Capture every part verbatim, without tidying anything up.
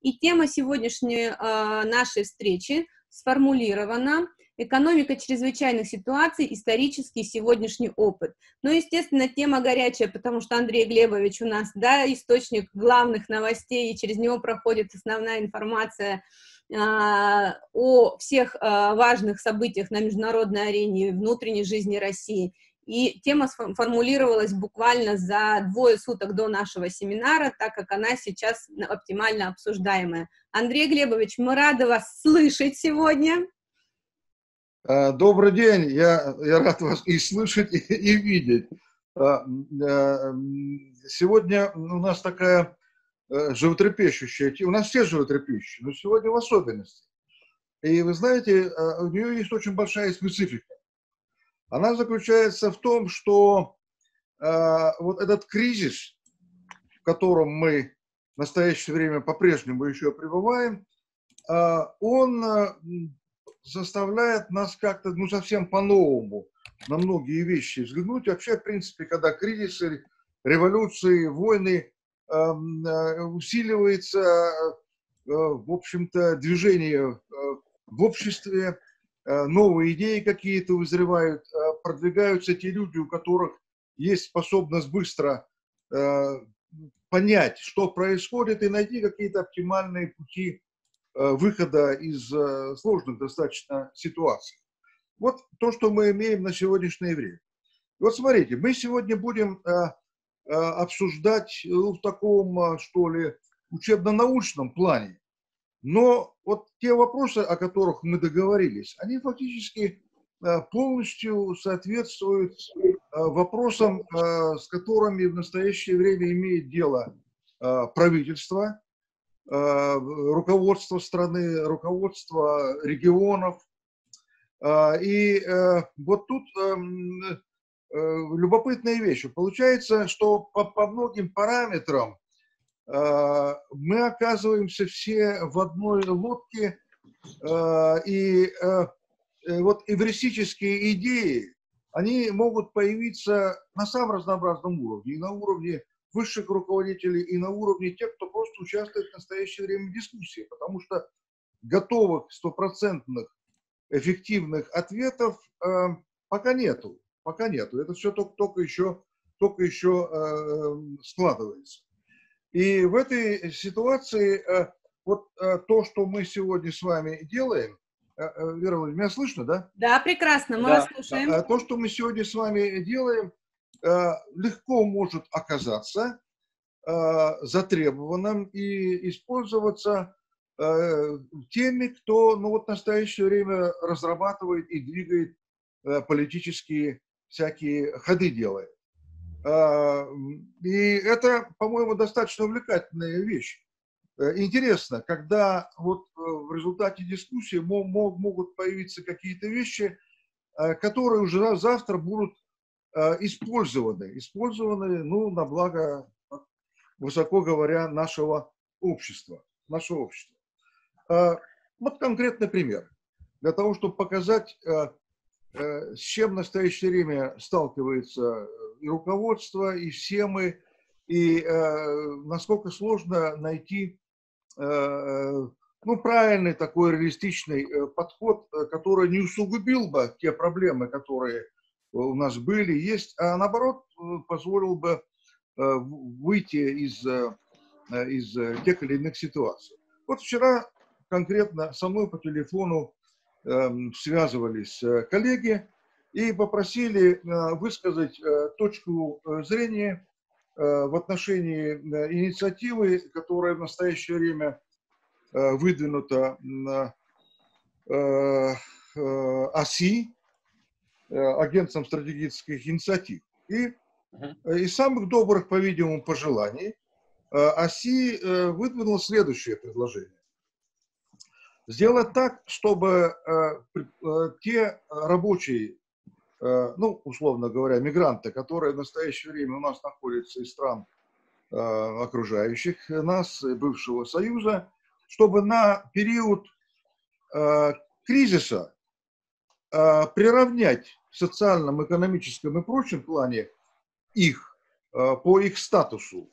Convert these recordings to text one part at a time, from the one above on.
И тема сегодняшней нашей встречи сформулирована: экономика чрезвычайных ситуаций, исторический сегодняшний опыт. Ну, естественно, тема горячая, потому что Андрей Глебович у нас, да, источник главных новостей, и через него проходит основная информация о всех важных событиях на международной арене, внутренней жизни России. И тема сформулировалась буквально за двое суток до нашего семинара, так как она сейчас оптимально обсуждаемая. Андрей Глебович, мы рады вас слышать сегодня. Добрый день, я, я рад вас и слышать, и, и видеть. Сегодня у нас такая животрепещущая тема, у нас все животрепещущие, но сегодня в особенности. И вы знаете, у нее есть очень большая специфика. Она заключается в том, что э, вот этот кризис, в котором мы в настоящее время по-прежнему еще пребываем, э, он э, заставляет нас как-то, ну, совсем по-новому на многие вещи взглянуть. Вообще, в принципе, когда кризисы, революции, войны э, усиливается, э, в общем-то, движение э, в обществе, новые идеи какие-то вызревают, продвигаются те люди, у которых есть способность быстро понять, что происходит, и найти какие-то оптимальные пути выхода из сложных достаточно ситуаций. Вот то, что мы имеем на сегодняшнее время. Вот смотрите, мы сегодня будем обсуждать в таком, что ли, учебно-научном плане. Но вот те вопросы, о которых мы договорились, они фактически полностью соответствуют вопросам, с которыми в настоящее время имеет дело правительство, руководство страны, руководство регионов. И вот тут любопытные вещи. Получается, что по многим параметрам мы оказываемся все в одной лодке, и вот эвристические идеи, они могут появиться на самом разнообразном уровне, и на уровне высших руководителей, и на уровне тех, кто просто участвует в настоящее время в дискуссии, потому что готовых стопроцентных эффективных ответов пока нету, пока нету, это все только, только еще, только еще складывается. И в этой ситуации вот то, что мы сегодня с вами делаем, Вера Владимировна, меня слышно, да? Да, прекрасно, мы да. вас слушаем. То, что мы сегодня с вами делаем, легко может оказаться затребованным и использоваться теми, кто, ну, вот в настоящее время разрабатывает и двигает политические всякие ходы делает. И это, по-моему, достаточно увлекательная вещь. Интересно, когда вот в результате дискуссии могут появиться какие-то вещи, которые уже завтра будут использованы, использованы, ну, на благо, высоко говоря, нашего общества, нашего общества. Вот конкретный пример, для того, чтобы показать, с чем в настоящее время сталкивается и руководство, и все мы, и э, насколько сложно найти э, ну, правильный такой реалистичный подход, который не усугубил бы те проблемы, которые у нас были, есть, а наоборот позволил бы выйти из, из тех или иных ситуаций. Вот вчера конкретно со мной по телефону э, связывались коллеги, и попросили высказать точку зрения в отношении инициативы, которая в настоящее время выдвинута АСИ, агентством стратегических инициатив. И из самых добрых, по-видимому, пожеланий АСИ выдвинуло следующее предложение. Сделать так, чтобы те рабочие, ну, условно говоря, мигранты, которые в настоящее время у нас находятся из стран э, окружающих нас, бывшего Союза, чтобы на период э, кризиса э, приравнять в социальном, экономическом и прочем плане их э, по их статусу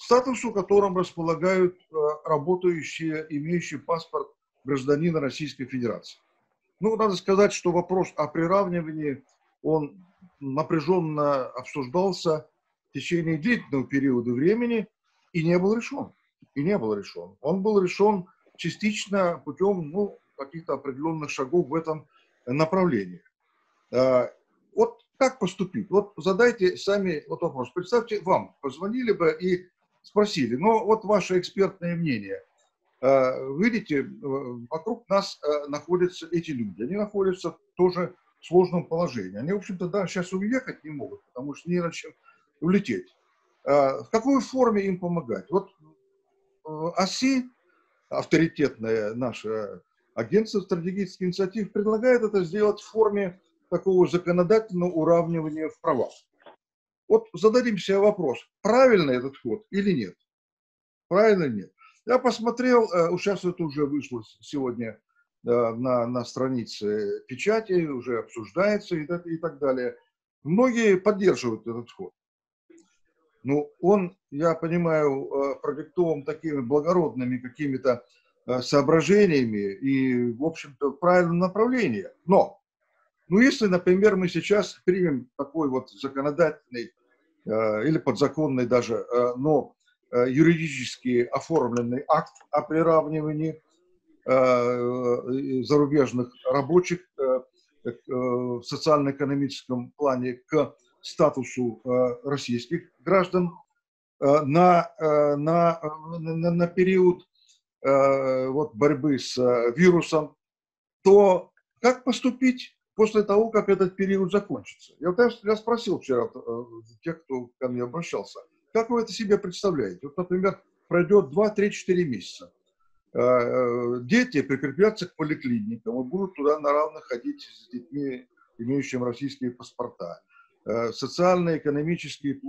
статусу, которым располагают работающие, имеющие паспорт гражданина Российской Федерации. Ну, надо сказать, что вопрос о приравнивании, он напряженно обсуждался в течение длительного периода времени и не был решен. И не был решен. Он был решен частично путем, ну, каких-то определенных шагов в этом направлении. Вот как поступить? Вот задайте сами вот вопрос. Представьте, вам позвонили бы и спросили, ну, вот ваше экспертное мнение. Видите, вокруг нас находятся эти люди. Они находятся тоже в сложном положении. Они, в общем-то, да, сейчас уехать не могут, потому что не на чем улететь. В какой форме им помогать? Вот АСИ, авторитетное наше агентство стратегических инициатив, предлагает это сделать в форме такого законодательного уравнивания в правах. Вот зададим себе вопрос, правильно этот ход или нет? Правильно или нет? Я посмотрел, сейчас это уже вышло сегодня на, на странице печати, уже обсуждается и так, и так далее. Многие поддерживают этот ход. Ну, он, я понимаю, продиктован такими благородными какими-то соображениями и, в общем-то, в правильном направлении. Но, ну, если, например, мы сейчас примем такой вот законодательный или подзаконный даже, но юридически оформленный акт о приравнивании зарубежных рабочих в социально-экономическом плане к статусу российских граждан на, на, на, на период вот, борьбы с вирусом, то как поступить после того, как этот период закончится? Я, я спросил вчера тех, кто ко мне обращался, как вы это себе представляете? Вот, например, пройдет два-три-четыре месяца. Дети прикрепятся к поликлиникам и будут туда на равных ходить с детьми, имеющими российские паспорта. Социальные, экономические и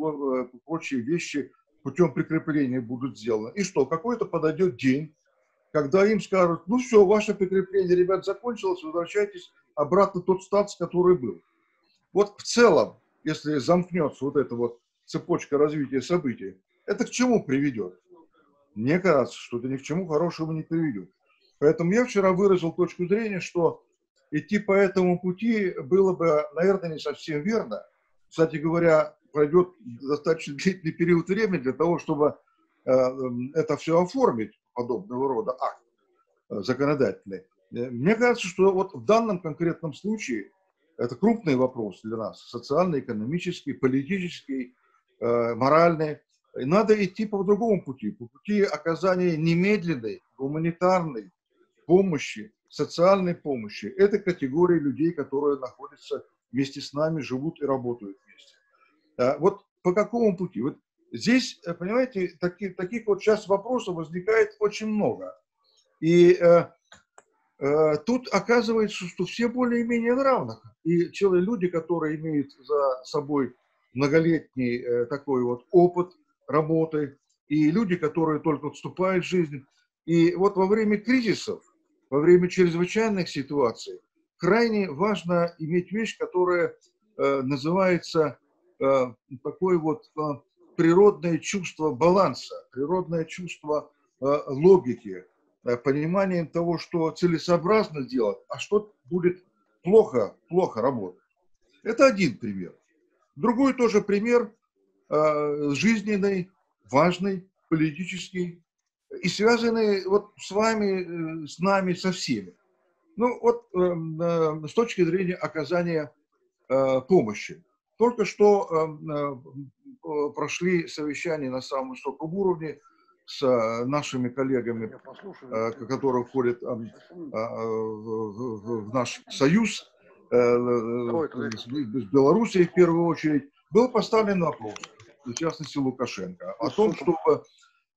прочие вещи путем прикрепления будут сделаны. И что? Какой-то подойдет день, когда им скажут, ну все, ваше прикрепление, ребят, закончилось, возвращайтесь обратно в тот статус, который был. Вот в целом, если замкнется вот эта вот цепочка развития событий, это к чему приведет? Мне кажется, что это ни к чему хорошему не приведет. Поэтому я вчера выразил точку зрения, что идти по этому пути было бы, наверное, не совсем верно. Кстати говоря, пройдет достаточно длительный период времени для того, чтобы это все оформить, подобного рода акт законодательный. Мне кажется, что вот в данном конкретном случае это крупный вопрос для нас, социальный, экономический, политический, моральный. И надо идти по другому пути, по пути оказания немедленной гуманитарной помощи, социальной помощи. Это категория людей, которые находятся вместе с нами, живут и работают вместе. Вот по какому пути? Вот здесь, понимаете, таких, таких вот сейчас вопросов возникает очень много. И э, э, тут оказывается, что все более-менее равны. И человек, люди, которые имеют за собой многолетний э, такой вот опыт работы, и люди, которые только вступают в жизнь. И вот во время кризисов, во время чрезвычайных ситуаций крайне важно иметь вещь, которая э, называется э, такое вот э, природное чувство баланса, природное чувство э, логики, э, понимание того, что целесообразно делать, а что будет плохо, плохо работать. Это один пример. Другой тоже пример э, жизненный, важный, политический и связанный вот с вами, э, с нами, со всеми. Ну вот э, с точки зрения оказания э, помощи. Только что э, прошли совещания на самом высоком уровне с нашими коллегами, э, которые входят э, э, в, в наш союз, э, с, с Белоруссией в первую очередь. Был поставлен вопрос, в частности Лукашенко, о том, чтобы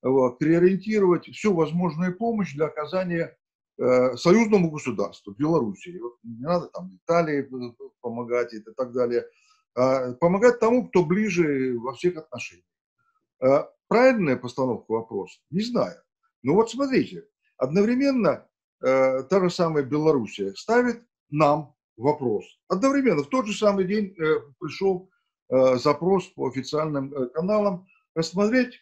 э, переориентировать всю возможную помощь для оказания союзному государству, Белоруссии. Вот не надо там Италии помогать и так далее. Помогать тому, кто ближе во всех отношениях. Правильная постановка вопроса? Не знаю. Но вот смотрите, одновременно та же самая Белоруссия ставит нам вопрос. Одновременно в тот же самый день пришел запрос по официальным каналам рассмотреть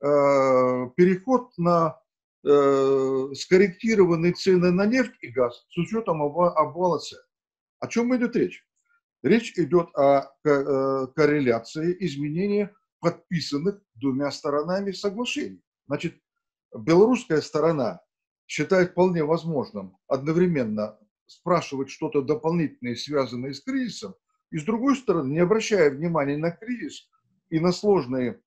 переход на скорректированные цены на нефть и газ с учетом обвала цен. О чем идет речь? Речь идет о корреляции изменения подписанных двумя сторонами соглашений. Значит, белорусская сторона считает вполне возможным одновременно спрашивать что-то дополнительное, связанное с кризисом, и с другой стороны, не обращая внимания на кризис и на сложные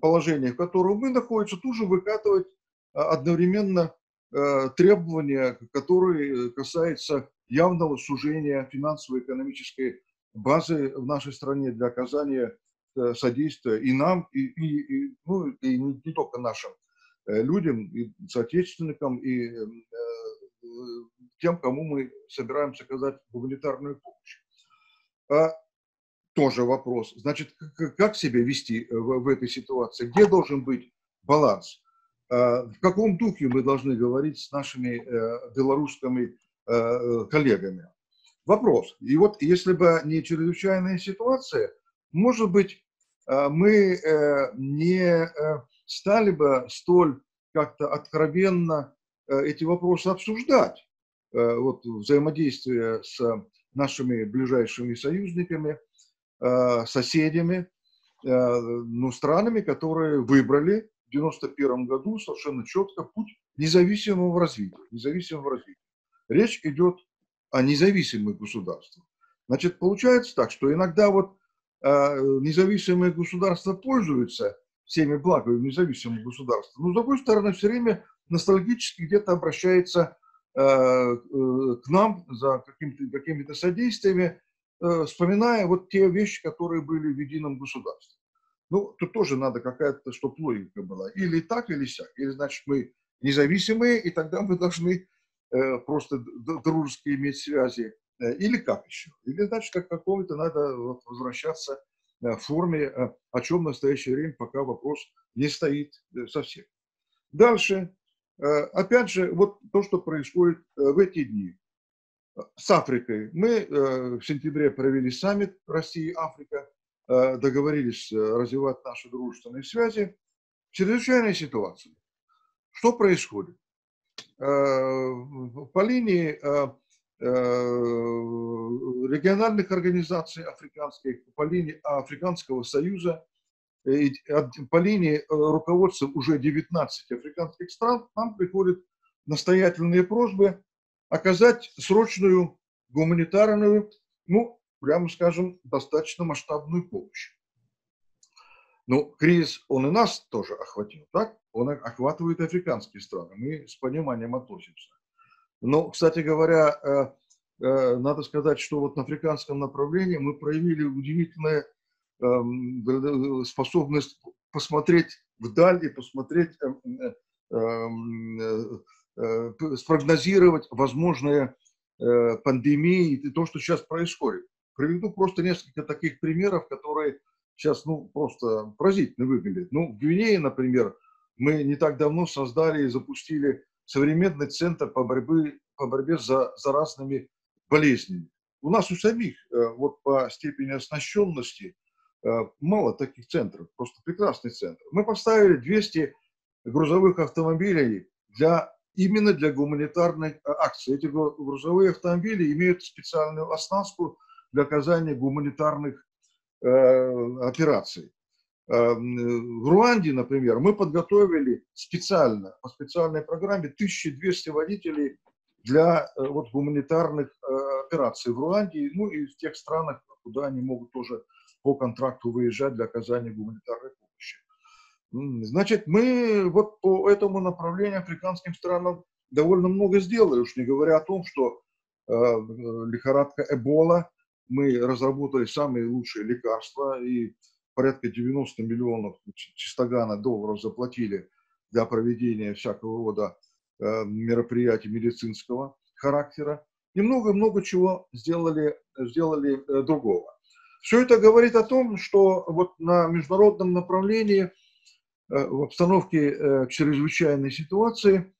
положения, в котором мы находимся, тут же выкатывать одновременно э, требования, которые касаются явного сужения финансово-экономической базы в нашей стране для оказания э, содействия и нам, и, и, и, ну, и не, не только нашим э, людям, и соотечественникам, и э, э, тем, кому мы собираемся оказать гуманитарную помощь. А, тоже вопрос. Значит, как, как себя вести в, в этой ситуации? Где должен быть баланс? В каком духе мы должны говорить с нашими э, белорусскими э, коллегами? Вопрос. И вот если бы не чрезвычайная ситуация, может быть, э, мы э, не э, стали бы столь как-то откровенно э, эти вопросы обсуждать. Э, вот взаимодействие с нашими ближайшими союзниками, э, соседями, э, ну, странами, которые выбрали в девяносто первом году совершенно четко путь независимого развития, независимого развития. Речь идет о независимых государствах. Значит, получается так, что иногда вот э, независимые государства пользуются всеми благами независимых государств, но с другой стороны все время ностальгически где-то обращается э, э, к нам за каким-то, какими-то содействиями, э, вспоминая вот те вещи, которые были в едином государстве. Ну, тут тоже надо какая-то, чтобы логика была. Или так, или сяк. Или, значит, мы независимые, и тогда мы должны э, просто дружески иметь связи. Или как еще? Или, значит, как какого-то надо вот, возвращаться в форме, о чем в настоящее время пока вопрос не стоит совсем. Дальше. Опять же, вот то, что происходит в эти дни. С Африкой. Мы э, в сентябре провели саммит Россия-Африка. Договорились развивать наши дружественные связи. Чрезвычайная ситуация. Что происходит? По линии региональных организаций африканских, по линии Африканского Союза, по линии руководства уже девятнадцати африканских стран нам приходят настоятельные просьбы оказать срочную гуманитарную, ну, прямо скажем, достаточно масштабную помощь. Но кризис, он и нас тоже охватил, так? Он охватывает африканские страны, мы с пониманием относимся. Но, кстати говоря, надо сказать, что вот на африканском направлении мы проявили удивительную способность посмотреть вдаль и посмотреть, спрогнозировать возможные пандемии и то, что сейчас происходит. Приведу просто несколько таких примеров, которые сейчас, ну, просто поразительно выглядят. Ну, в Гвинее, например, мы не так давно создали и запустили современный центр по борьбе, по борьбе за заразными болезнями. У нас у самих, вот по степени оснащенности, мало таких центров, просто прекрасный центр. Мы поставили двести грузовых автомобилей для, именно для гуманитарной акции. Эти грузовые автомобили имеют специальную оснастку для оказания гуманитарных э, операций. Э, в Руанде, например, мы подготовили специально, по специальной программе тысячу двести водителей для э, вот, гуманитарных э, операций в Руанде, ну и в тех странах, куда они могут тоже по контракту выезжать для оказания гуманитарной помощи. Значит, мы вот по этому направлению африканским странам довольно много сделали, уж не говоря о том, что э, лихорадка Эбола, мы разработали самые лучшие лекарства и порядка девяноста миллионов чистогана долларов заплатили для проведения всякого рода мероприятий медицинского характера. И много-много чего сделали, сделали другого. Все это говорит о том, что вот на международном направлении в обстановке чрезвычайной ситуации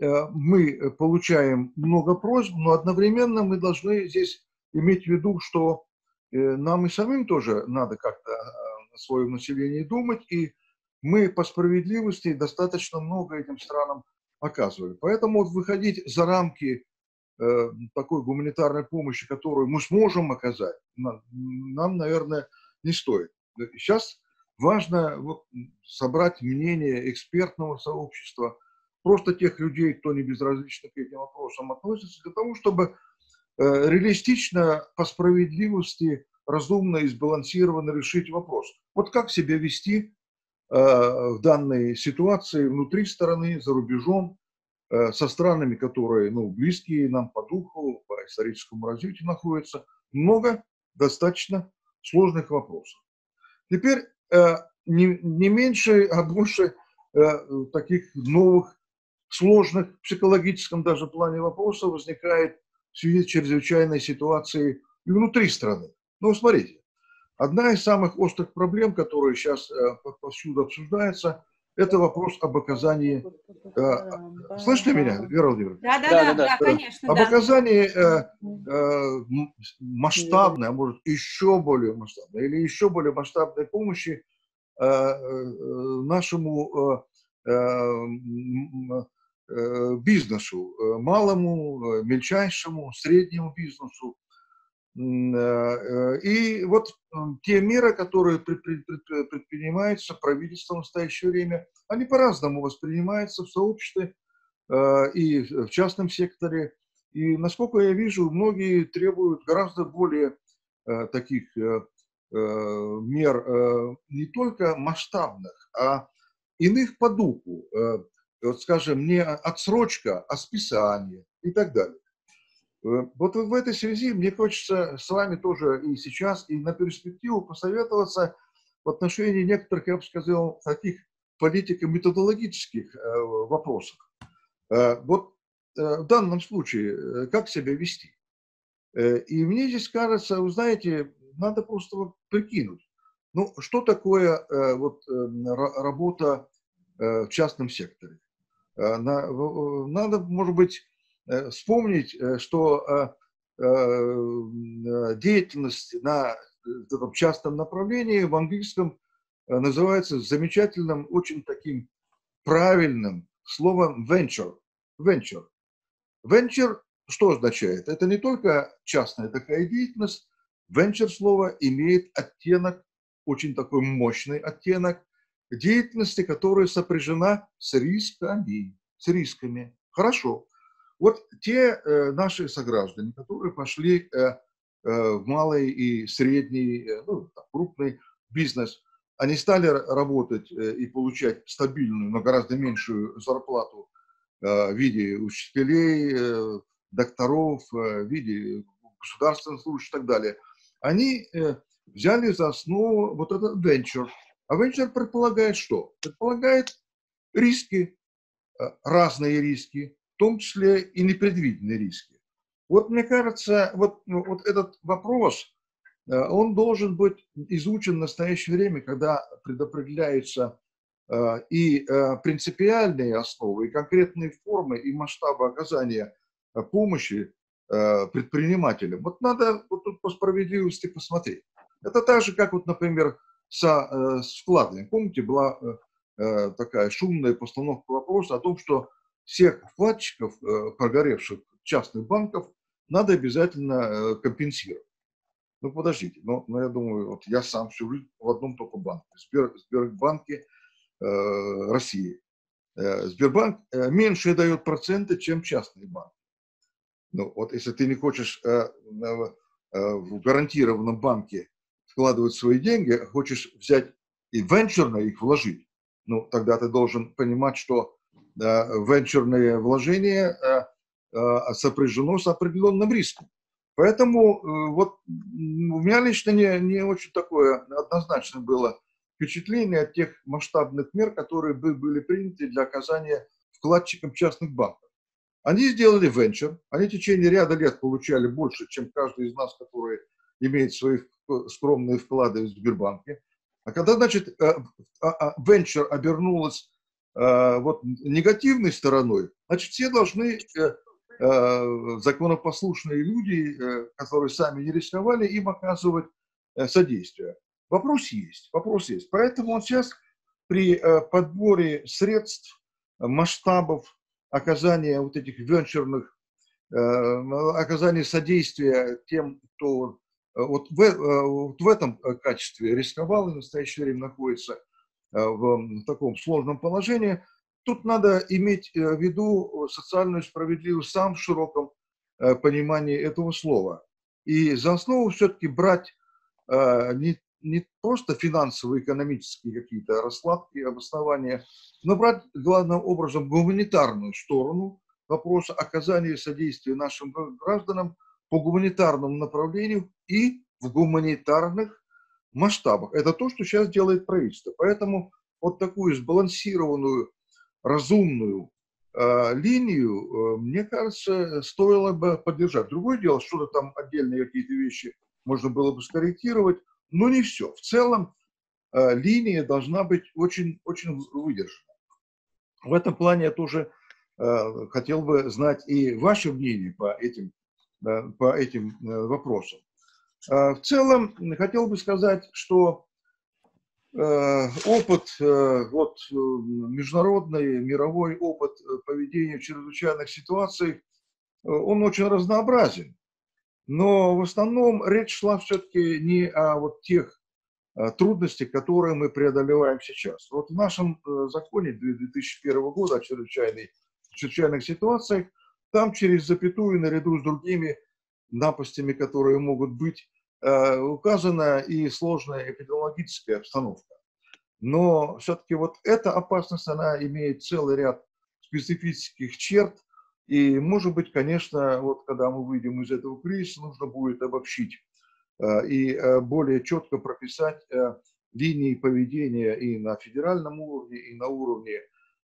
мы получаем много просьб, но одновременно мы должны здесь иметь в виду, что нам и самим тоже надо как-то о своем населении думать и мы по справедливости достаточно много этим странам оказывали. Поэтому вот выходить за рамки э, такой гуманитарной помощи, которую мы сможем оказать, нам, нам, наверное, не стоит. Сейчас важно вот, собрать мнение экспертного сообщества, просто тех людей, кто не безразлично к этим вопросам относится, для того, чтобы э, реалистично, по справедливости, разумно и сбалансированно решить вопрос. Вот как себя вести э, в данной ситуации внутри страны, за рубежом, э, со странами, которые ну, близкие нам по духу, по историческому развитию находятся. Много достаточно сложных вопросов. Теперь э, не, не меньше, а больше э, таких новых, сложных в психологическом даже плане вопросов возникает в связи с чрезвычайной ситуацией и внутри страны. Ну, смотрите, одна из самых острых проблем, которые сейчас э, повсюду обсуждается, это вопрос об оказании... Э, слышите меня, Вера Владимировна? Да, да, да, да, да, да конечно. Об да. оказании э, э, масштабной, а может, еще более масштабной, или еще более масштабной помощи э, э, нашему э, э, бизнесу, малому, мельчайшему, среднему бизнесу. И вот те меры, которые предпринимаются правительством в настоящее время, они по-разному воспринимаются в сообществе и в частном секторе. И, насколько я вижу, многие требуют гораздо более таких мер, не только масштабных, а иных по духу. Вот, скажем, не отсрочка, а списание и так далее. Вот в этой связи мне хочется с вами тоже и сейчас, и на перспективу посоветоваться в отношении некоторых, я бы сказал, таких политико-методологических вопросов. Вот в данном случае, как себя вести? И мне здесь кажется, вы знаете, надо просто вот прикинуть, ну, что такое вот работа в частном секторе. Надо, может быть, вспомнить, что деятельность на этом частном направлении в английском называется замечательным, очень таким правильным словом venture. Venture. Venture что означает? Это не только частная такая деятельность. Venture слово имеет оттенок, очень такой мощный оттенок деятельности, которая сопряжена с рисками. С рисками. Хорошо. Вот те э, наши сограждане, которые пошли э, э, в малый и средний, э, ну, там, крупный бизнес, они стали работать э, и получать стабильную, но гораздо меньшую зарплату э, в виде учителей, э, докторов, э, в виде государственных служб и так далее. Они э, взяли за основу вот этот венчур. А венчур предполагает что? Предполагает риски, э, разные риски. В том числе и непредвиденные риски. Вот мне кажется, вот, вот этот вопрос, он должен быть изучен в настоящее время, когда предопределяются и принципиальные основы, и конкретные формы, и масштабы оказания помощи предпринимателям. Вот надо вот тут по справедливости посмотреть. Это так же, как, вот, например, со, с вкладами. Помните, была такая шумная постановка вопроса о том, что всех вкладчиков, прогоревших частных банков, надо обязательно компенсировать. Ну, подождите, но ну, ну, я думаю, вот я сам все в одном только банке, Сбер, Сбербанке э, России. Э, Сбербанк э, меньше дает проценты, чем частный банк. Ну, вот если ты не хочешь э, э, в гарантированном банке вкладывать свои деньги, хочешь взять и венчурно их вложить, ну, тогда ты должен понимать, что венчурное вложение сопряжено с определенным риском. Поэтому вот у меня лично не, не очень такое однозначно было впечатление от тех масштабных мер, которые были приняты для оказания вкладчикам частных банков. Они сделали венчур, они в течение ряда лет получали больше, чем каждый из нас, который имеет свои скромные вклады в Сбербанке. А когда, значит, венчур обернулась вот негативной стороной, значит, все должны, э, э, законопослушные люди, э, которые сами не рисковали, им оказывать э, содействие. Вопрос есть, вопрос есть. Поэтому он сейчас при подборе средств, масштабов, оказания вот этих венчурных, оказания содействия тем, кто вот в, вот в этом качестве рисковал и в настоящее время находится в таком сложном положении. Тут надо иметь в виду социальную справедливость в самом широком понимании этого слова. И за основу все-таки брать не, не просто финансовые, экономические какие-то раскладки, обоснования, но брать главным образом гуманитарную сторону вопроса оказания содействия нашим гражданам по гуманитарному направлению и в гуманитарных масштабах. Это то, что сейчас делает правительство. Поэтому вот такую сбалансированную, разумную э, линию, э, мне кажется, стоило бы поддержать. Другое дело, что-то там отдельные какие-то вещи можно было бы скорректировать, но не все. В целом э, линия должна быть очень, очень выдержана. В этом плане я тоже э, хотел бы знать и ваше мнение по этим, да, по этим э, вопросам. Э, в целом хотел бы сказать, что опыт, вот, международный, мировой опыт поведения в чрезвычайных ситуациях, он очень разнообразен. Но в основном речь шла все-таки не о вот тех трудностях, которые мы преодолеваем сейчас. Вот в нашем законе две тысячи первого года о чрезвычайных ситуациях, там через запятую наряду с другими напастями, которые могут быть, указана и сложная эпидемиологическая обстановка. Но все-таки вот эта опасность, она имеет целый ряд специфических черт. И, может быть, конечно, вот когда мы выйдем из этого кризиса, нужно будет обобщить и более четко прописать линии поведения и на федеральном уровне, и на уровне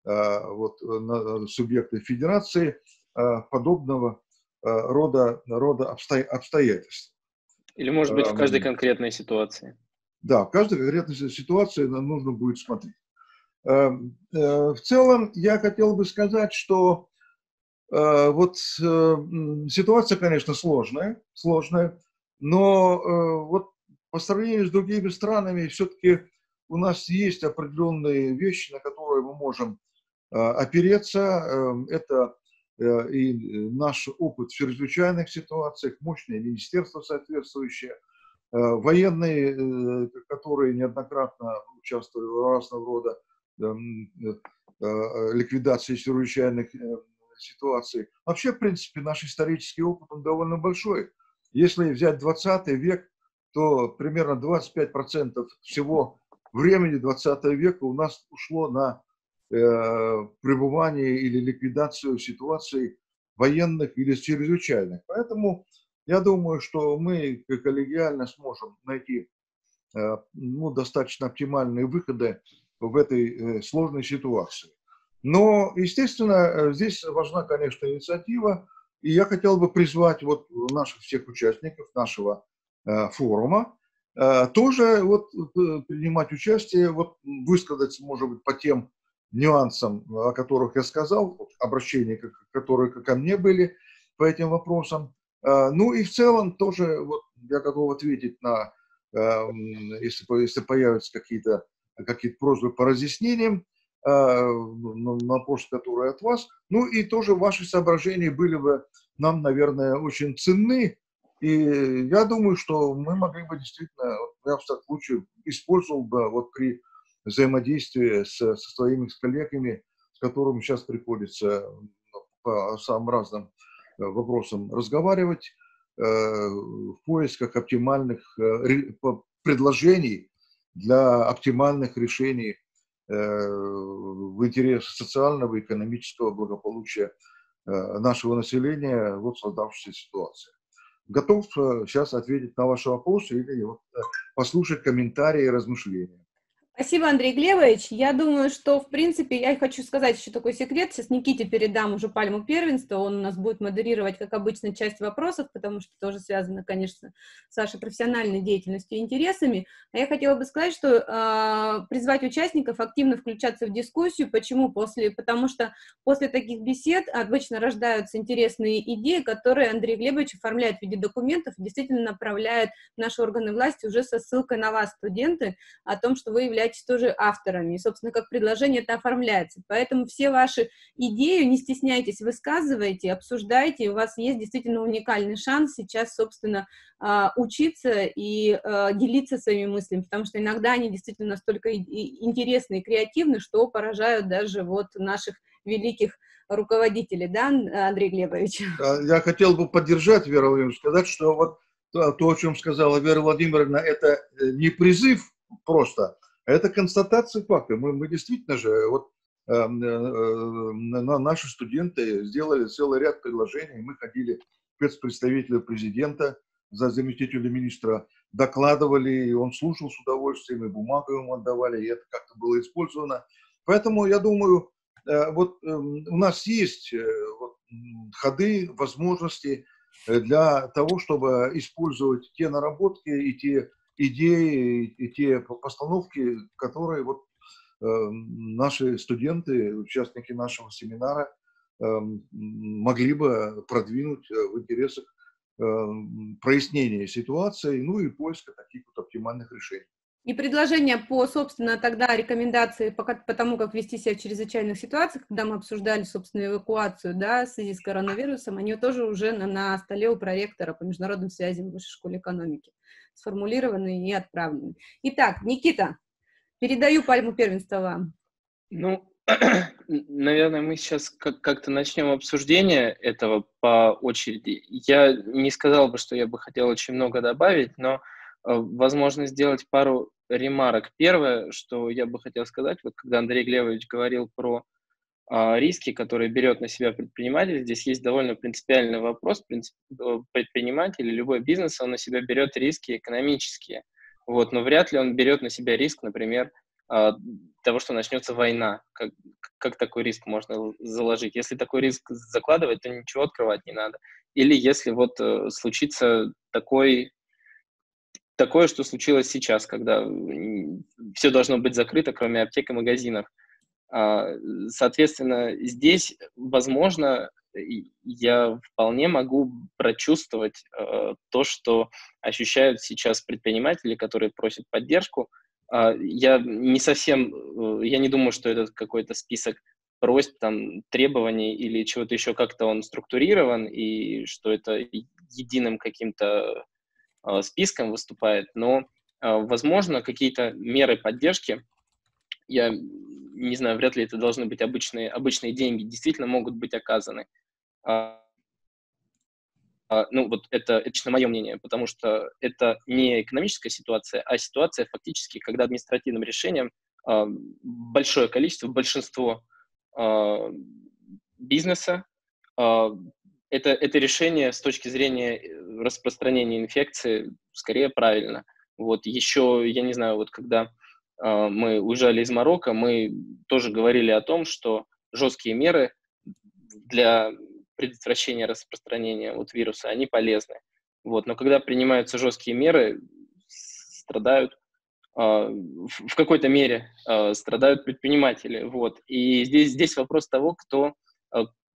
вот, на субъекты федерации подобного рода, рода обстоятельств. Или, может быть, в каждой конкретной ситуации? Да, в каждой конкретной ситуации нам нужно будет смотреть. В целом, я хотел бы сказать, что вот ситуация, конечно, сложная, сложная, но вот по сравнению с другими странами, все-таки у нас есть определенные вещи, на которые мы можем опереться. Это и наш опыт в чрезвычайных ситуациях, мощное министерство соответствующее, военные, которые неоднократно участвовали в разного рода ликвидации чрезвычайных ситуаций. Вообще, в принципе, наш исторический опыт, он довольно большой. Если взять двадцатый век, то примерно двадцать пять процентов всего времени двадцатого века у нас ушло на пребывание или ликвидацию ситуаций военных или чрезвычайных. Поэтому я думаю, что мы коллегиально сможем найти ну, достаточно оптимальные выходы в этой сложной ситуации. Но, естественно, здесь важна, конечно, инициатива. И я хотел бы призвать вот наших всех участников нашего форума тоже вот принимать участие, вот высказаться, может быть, по тем нюансам, о которых я сказал, обращения, которые ко мне были по этим вопросам. Ну и в целом тоже вот, я готов ответить на, если, если появятся какие-то какие-то просьбы по разъяснениям, на пост, который от вас. Ну и тоже ваши соображения были бы нам, наверное, очень ценны. И я думаю, что мы могли бы действительно, я в таком случае использовал бы вот при взаимодействие с, со своими коллегами, с которыми сейчас приходится по самым разным вопросам разговаривать, э, в поисках оптимальных э, предложений для оптимальных решений э, в интересах социального и экономического благополучия э, нашего населения вот в создавшейся ситуации. Готов сейчас ответить на ваши вопросы или вот, послушать комментарии и размышления. Спасибо, Андрей Глебович. Я думаю, что, в принципе, я хочу сказать еще такой секрет. Сейчас Никите передам уже пальму первенства. Он у нас будет модерировать, как обычно, часть вопросов, потому что тоже связано, конечно, с вашей профессиональной деятельностью и интересами. А я хотела бы сказать, что э, призвать участников активно включаться в дискуссию. Почему? После, потому что после таких бесед обычно рождаются интересные идеи, которые Андрей Глебович оформляет в виде документов и действительно направляет в наши органы власти уже со ссылкой на вас, студенты, о том, что вы являетесь являетесь тоже авторами, и, собственно, как предложение это оформляется. Поэтому все ваши идеи, не стесняйтесь, высказывайте, обсуждайте, у вас есть действительно уникальный шанс сейчас, собственно, учиться и делиться своими мыслями, потому что иногда они действительно настолько интересны и креативны, что поражают даже вот наших великих руководителей, да, Андрей Глебович? Я хотел бы поддержать, Вера Владимировна, сказать, что вот то, о чем сказала Вера Владимировна, это не призыв просто, это констатация факта. Мы, мы действительно же, вот э, э, наши студенты сделали целый ряд предложений, мы ходили к спецпредставителю президента, за заместителя министра, докладывали, и он слушал с удовольствием, и бумагу ему отдавали, и это как-то было использовано. Поэтому, я думаю, вот у нас есть ходы, возможности для того, чтобы использовать те наработки и те идеи, и те постановки, которые вот наши студенты, участники нашего семинара, могли бы продвинуть в интересах прояснения ситуации, ну и поиска таких вот оптимальных решений. И предложение по, собственно, тогда рекомендации по, по тому, как вести себя в чрезвычайных ситуациях, когда мы обсуждали, собственно, эвакуацию, да, в связи с коронавирусом, они тоже уже на, на столе у проректора по международным связям в Высшей школе экономики сформулированы и отправлены. Итак, Никита, передаю пальму первенства вам. Ну, наверное, мы сейчас как-то начнем обсуждение этого по очереди. Я не сказал бы, что я бы хотел очень много добавить, но возможно, сделать пару ремарок. Первое, что я бы хотел сказать, вот когда Андрей Глебович говорил про а, риски, которые берет на себя предприниматель, здесь есть довольно принципиальный вопрос. Принцип, предприниматель, любой бизнес, он на себя берет риски экономические, вот, но вряд ли он берет на себя риск, например, а, того, что начнется война. Как, как такой риск можно заложить? Если такой риск закладывать, то ничего открывать не надо. Или если вот а, случится такой... Такое, что случилось сейчас, когда все должно быть закрыто, кроме аптек и магазинов. Соответственно, здесь, возможно, я вполне могу прочувствовать то, что ощущают сейчас предприниматели, которые просят поддержку. Я не совсем, я не думаю, что это какой-то список просьб, там, требований или чего-то еще, как-то он структурирован, и что это единым каким-то списком выступает, но, возможно, какие-то меры поддержки, я не знаю, вряд ли это должны быть обычные, обычные деньги, действительно могут быть оказаны. Ну, вот это, это лично мое мнение, потому что это не экономическая ситуация, а ситуация фактически, когда административным решением большое количество, большинство бизнеса Это, это решение с точки зрения распространения инфекции скорее правильно. Вот еще, я не знаю, вот когда э, мы уезжали из Марокко, мы тоже говорили о том, что жесткие меры для предотвращения распространения вот, вируса, они полезны. Вот, но когда принимаются жесткие меры, страдают э, в, в какой-то мере э, страдают предприниматели. Вот. И здесь, здесь вопрос того, кто...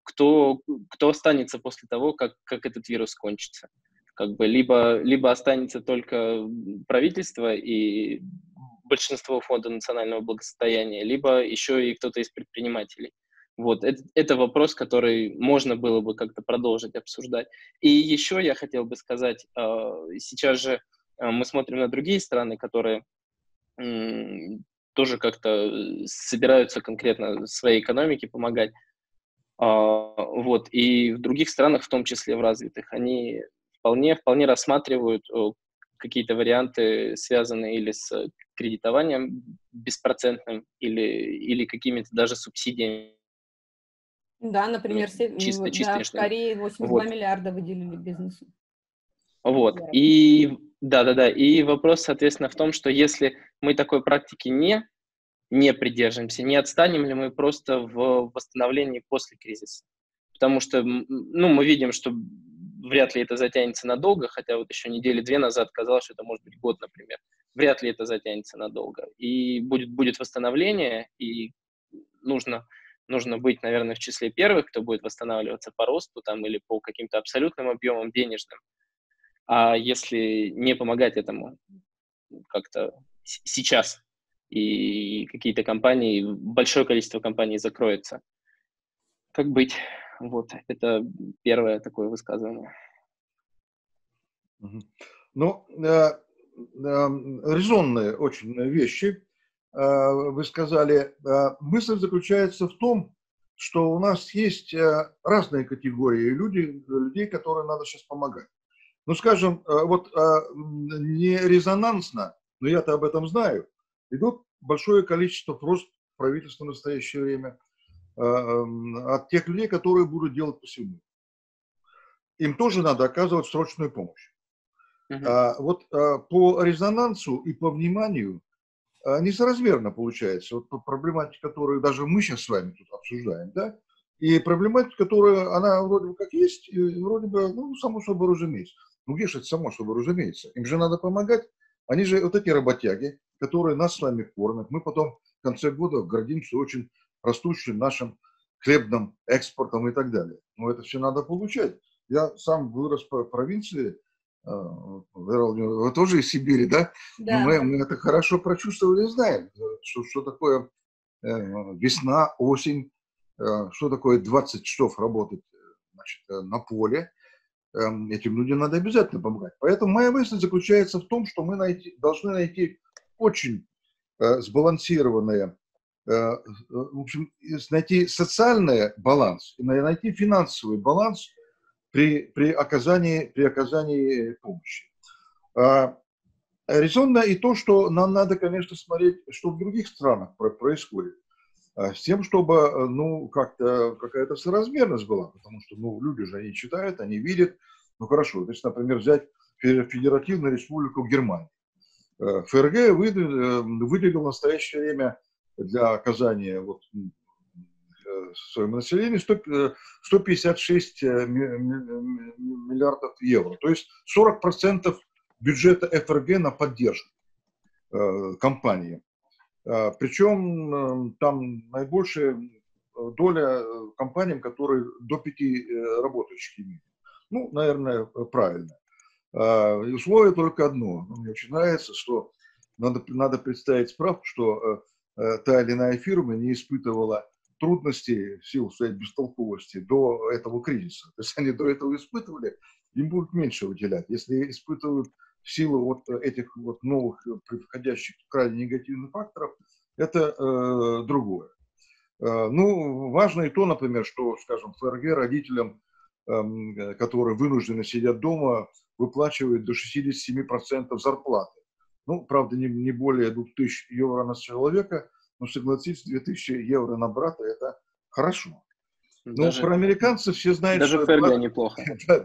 Кто, кто останется после того, как, как этот вирус кончится. Как бы либо, либо останется только правительство и большинство фонда национального благосостояния, либо еще и кто-то из предпринимателей. Вот. Это, это вопрос, который можно было бы как-то продолжить обсуждать. И еще я хотел бы сказать, сейчас же мы смотрим на другие страны, которые тоже как-то собираются конкретно своей экономике помогать. Вот, и в других странах, в том числе в развитых, они вполне, вполне рассматривают какие-то варианты, связанные или с кредитованием беспроцентным, или, или какими-то даже субсидиями. Да, например, ну, чисто, да, чисто, да, в Корее восемьдесят два вот. Миллиарда выделили бизнесу. Вот, и да-да-да, и вопрос, соответственно, в том, что если мы такой практики не... не придержимся, не отстанем ли мы просто в восстановлении после кризиса. Потому что, ну, мы видим, что вряд ли это затянется надолго, хотя вот еще недели две назад казалось, что это может быть год, например. Вряд ли это затянется надолго. И будет, будет восстановление, и нужно, нужно быть, наверное, в числе первых, кто будет восстанавливаться по росту там, или по каким-то абсолютным объемам денежным. А если не помогать этому как-то сейчас, и какие-то компании, большое количество компаний закроется. Как быть? Вот, это первое такое высказывание. Ну, э, э, резонные очень вещи. Э, вы сказали, э, мысль заключается в том, что у нас есть э, разные категории людей, людей, которым надо сейчас помогать. Ну, скажем, э, вот э, не резонансно, но я-то об этом знаю, идут большое количество просто правительства в настоящее время от тех людей, которые будут делать по всему. Им тоже надо оказывать срочную помощь. Uh-huh. А, вот а, по резонансу и по вниманию а, несоразмерно получается. Вот по проблематике, которую даже мы сейчас с вами тут обсуждаем, да, и проблематика, которая, она вроде бы как есть, и вроде бы, ну, само собой разумеется. Ну, где же это само собой разумеется? Им же надо помогать. Они же вот эти работяги, которые нас с вами кормят. Мы потом в конце года гордимся очень растущим нашим хлебным экспортом и так далее. Но это все надо получать. Я сам вырос по провинции, вы тоже из Сибири, да? Да. Мы, мы это хорошо прочувствовали и знаем, что, что такое весна, осень, что такое двадцать часов работать, значит, на поле. Этим людям надо обязательно помогать. Поэтому моя мысль заключается в том, что мы найти, должны найти очень сбалансированное, в общем, найти социальный баланс, найти финансовый баланс при, при, оказании, при оказании помощи. А, резонно и то, что нам надо, конечно, смотреть, что в других странах происходит, а, с тем, чтобы, ну, как-то какая-то соразмерность была, потому что, ну, люди же, они читают, они видят. Ну, хорошо, то есть, например, взять Федеративную Республику Германии. ФРГ выделил в настоящее время для оказания вот своему населению сто пятьдесят шесть миллиардов евро. То есть сорок процентов бюджета ФРГ на поддержку э, компании. Э, причем э, там наибольшая доля компаниям, которые до пяти э, работающих имеют. Ну, наверное, правильно. Э, и условие только одно. Мне очень нравится, что надо, надо представить справку, что э, та или иная фирма не испытывала трудностей в силу своей бестолковости до этого кризиса. То есть они до этого испытывали, им будут меньше выделять. Если испытывают в силу вот этих вот новых, приходящих крайне негативных факторов, это э, другое. Э, ну, важно и то, например, что, скажем, ФРГ родителям, э, которые вынуждены сидеть дома, выплачивают до шестидесяти семи процентов зарплаты. Ну, правда, не, не более двух тысяч евро на человека, но, согласитесь, две тысячи евро на брата – это хорошо. Даже, но про американцев все знают, даже что это неплохо.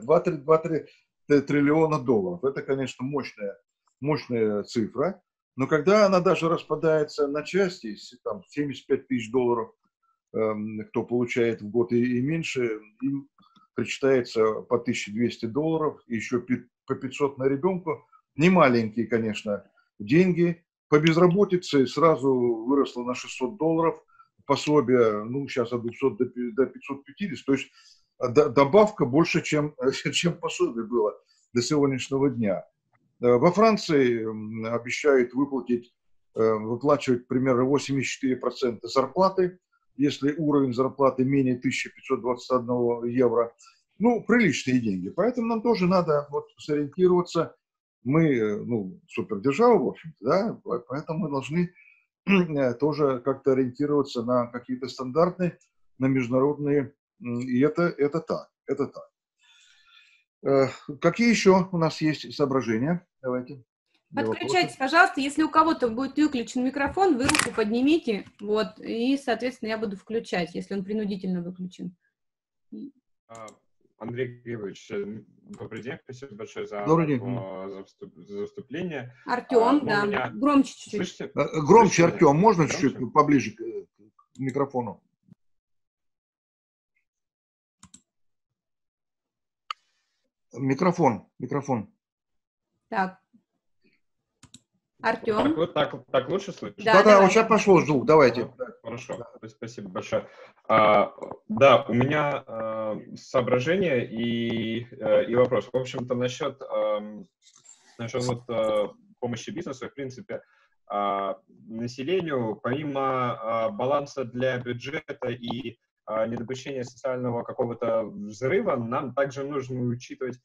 два-три триллиона долларов. Это, конечно, мощная, мощная цифра. Но когда она даже распадается на части, если там семьдесят пять тысяч долларов, эм, кто получает в год и, и меньше, им причитается по тысяче двести долларов, и еще по пятьсот на ребенка. Не маленькие, конечно, деньги. По безработице сразу выросло на шестьсот долларов, пособие, ну, сейчас от двухсот до пятисот пятидесяти, то есть добавка больше, чем, чем пособие было до сегодняшнего дня. Во Франции обещают выплатить, выплачивать примерно восемьдесят четыре процента зарплаты, если уровень зарплаты менее тысячи пятисот двадцати одного евро. Ну, приличные деньги, поэтому нам тоже надо вот сориентироваться. Мы, ну, супердержава, в общем-то, да, поэтому мы должны тоже как-то ориентироваться на какие-то стандарты, на международные, и это, это так, это так. Какие еще у нас есть соображения? Давайте. Подключайтесь, пожалуйста, если у кого-то будет выключен микрофон, вы руку поднимите, вот, и, соответственно, я буду включать, если он принудительно выключен. Андрей Глебович, добрый день, спасибо большое за, за, вступ, за вступление. Артем, а, да, меня... громче чуть-чуть. Слышите? Громче, Артем, можно чуть-чуть поближе к, к микрофону? Микрофон, микрофон. Так, Артем. Так, так, так лучше слышно? Да, да, да, вот сейчас пошел звук, давайте. Хорошо, да. Спасибо большое. А, да, у меня а, соображение и, и вопрос. В общем-то, насчет, а, насчет вот, а, помощи бизнесу, в принципе, населению, помимо баланса для бюджета и недопущения социального какого-то взрыва, нам также нужно учитывать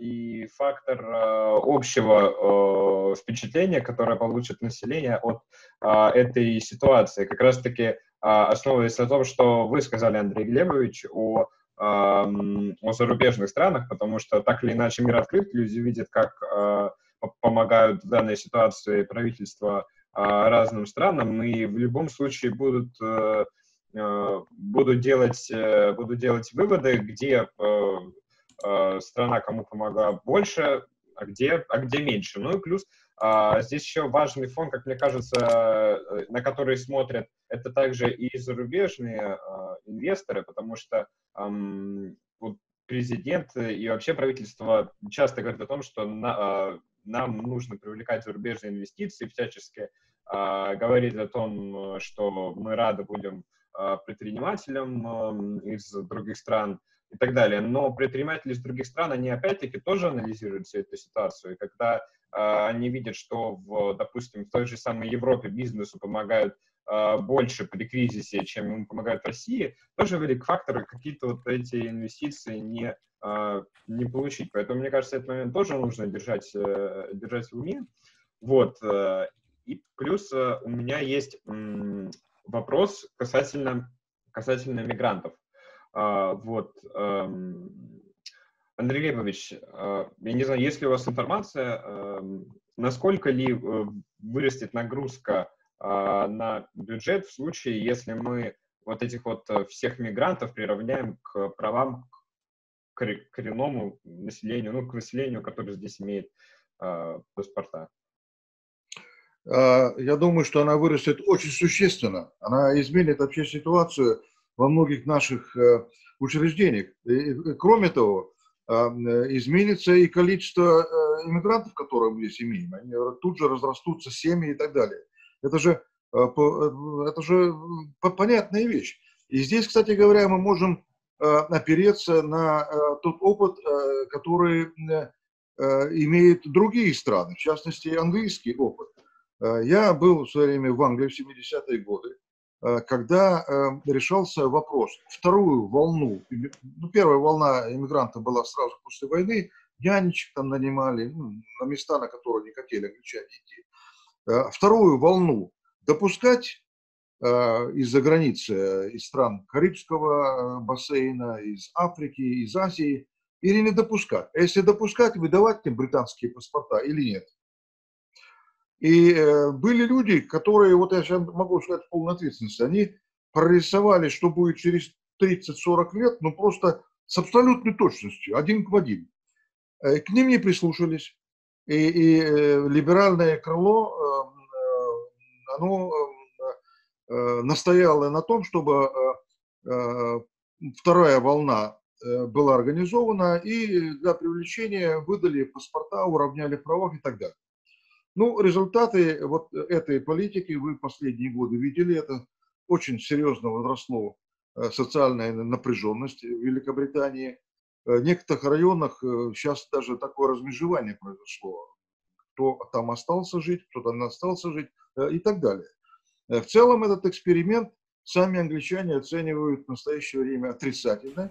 и фактор общего впечатления, которое получит население от этой ситуации. Как раз-таки основываясь на том, что вы сказали, Андрей Глебович, о, о зарубежных странах, потому что так или иначе мир открыт, люди видят, как помогают в данной ситуации правительства разным странам, и в любом случае будут... Буду делать, буду делать выводы, где страна кому помогла больше, а где, а где меньше. Ну и плюс здесь еще важный фон, как мне кажется, на который смотрят, это также и зарубежные инвесторы, потому что президент и вообще правительство часто говорят о том, что нам нужно привлекать зарубежные инвестиции, всячески говорит о том, что мы рады будем предпринимателям из других стран и так далее. Но предприниматели из других стран, они опять-таки тоже анализируют всю эту ситуацию. И когда а, они видят, что, в, допустим, в той же самой Европе бизнесу помогают а, больше при кризисе, чем ему помогают в России, тоже велик фактор, какие-то вот эти инвестиции не, а, не получить. Поэтому, мне кажется, этот момент тоже нужно держать, держать в уме. Вот. И плюс у меня есть... вопрос касательно, касательно мигрантов. А, вот, а, Андрей Глебович, а, я не знаю, есть ли у вас информация, а, насколько ли вырастет нагрузка а, на бюджет в случае, если мы вот этих вот всех мигрантов приравняем к правам к коренному населению, ну, к населению, которое здесь имеет а, паспорта? Я думаю, что она вырастет очень существенно. Она изменит вообще ситуацию во многих наших учреждениях. И, кроме того, изменится и количество иммигрантов, которые мы здесь имеем. Они тут же разрастутся, семьи и так далее. Это же, это же понятная вещь. И здесь, кстати говоря, мы можем опереться на тот опыт, который имеют другие страны, в частности, английский опыт. Я был в свое время в Англии в семидесятые годы, когда решался вопрос, вторую волну, ну, первая волна иммигрантов была сразу после войны, нянечек там нанимали, ну, на места, на которые не хотели англичане идти. Вторую волну допускать из-за границы, из стран Карибского бассейна, из Африки, из Азии, или не допускать. А если допускать, выдавать им британские паспорта или нет? И э, были люди, которые, вот я сейчас могу сказать в полной ответственности, они прорисовали, что будет через тридцать-сорок лет, ну просто с абсолютной точностью, один к один. Э, к ним не прислушались. И, и э, либеральное крыло, э, оно э, настояло на том, чтобы э, вторая волна э, была организована, и для привлечения выдали паспорта, уравняли в правах и так далее. Ну, результаты вот этой политики вы последние годы видели. Это очень серьезно возросло социальная напряженность в Великобритании. В некоторых районах сейчас даже такое размежевание произошло. Кто там остался жить, кто там не остался жить и так далее. В целом этот эксперимент сами англичане оценивают в настоящее время отрицательно.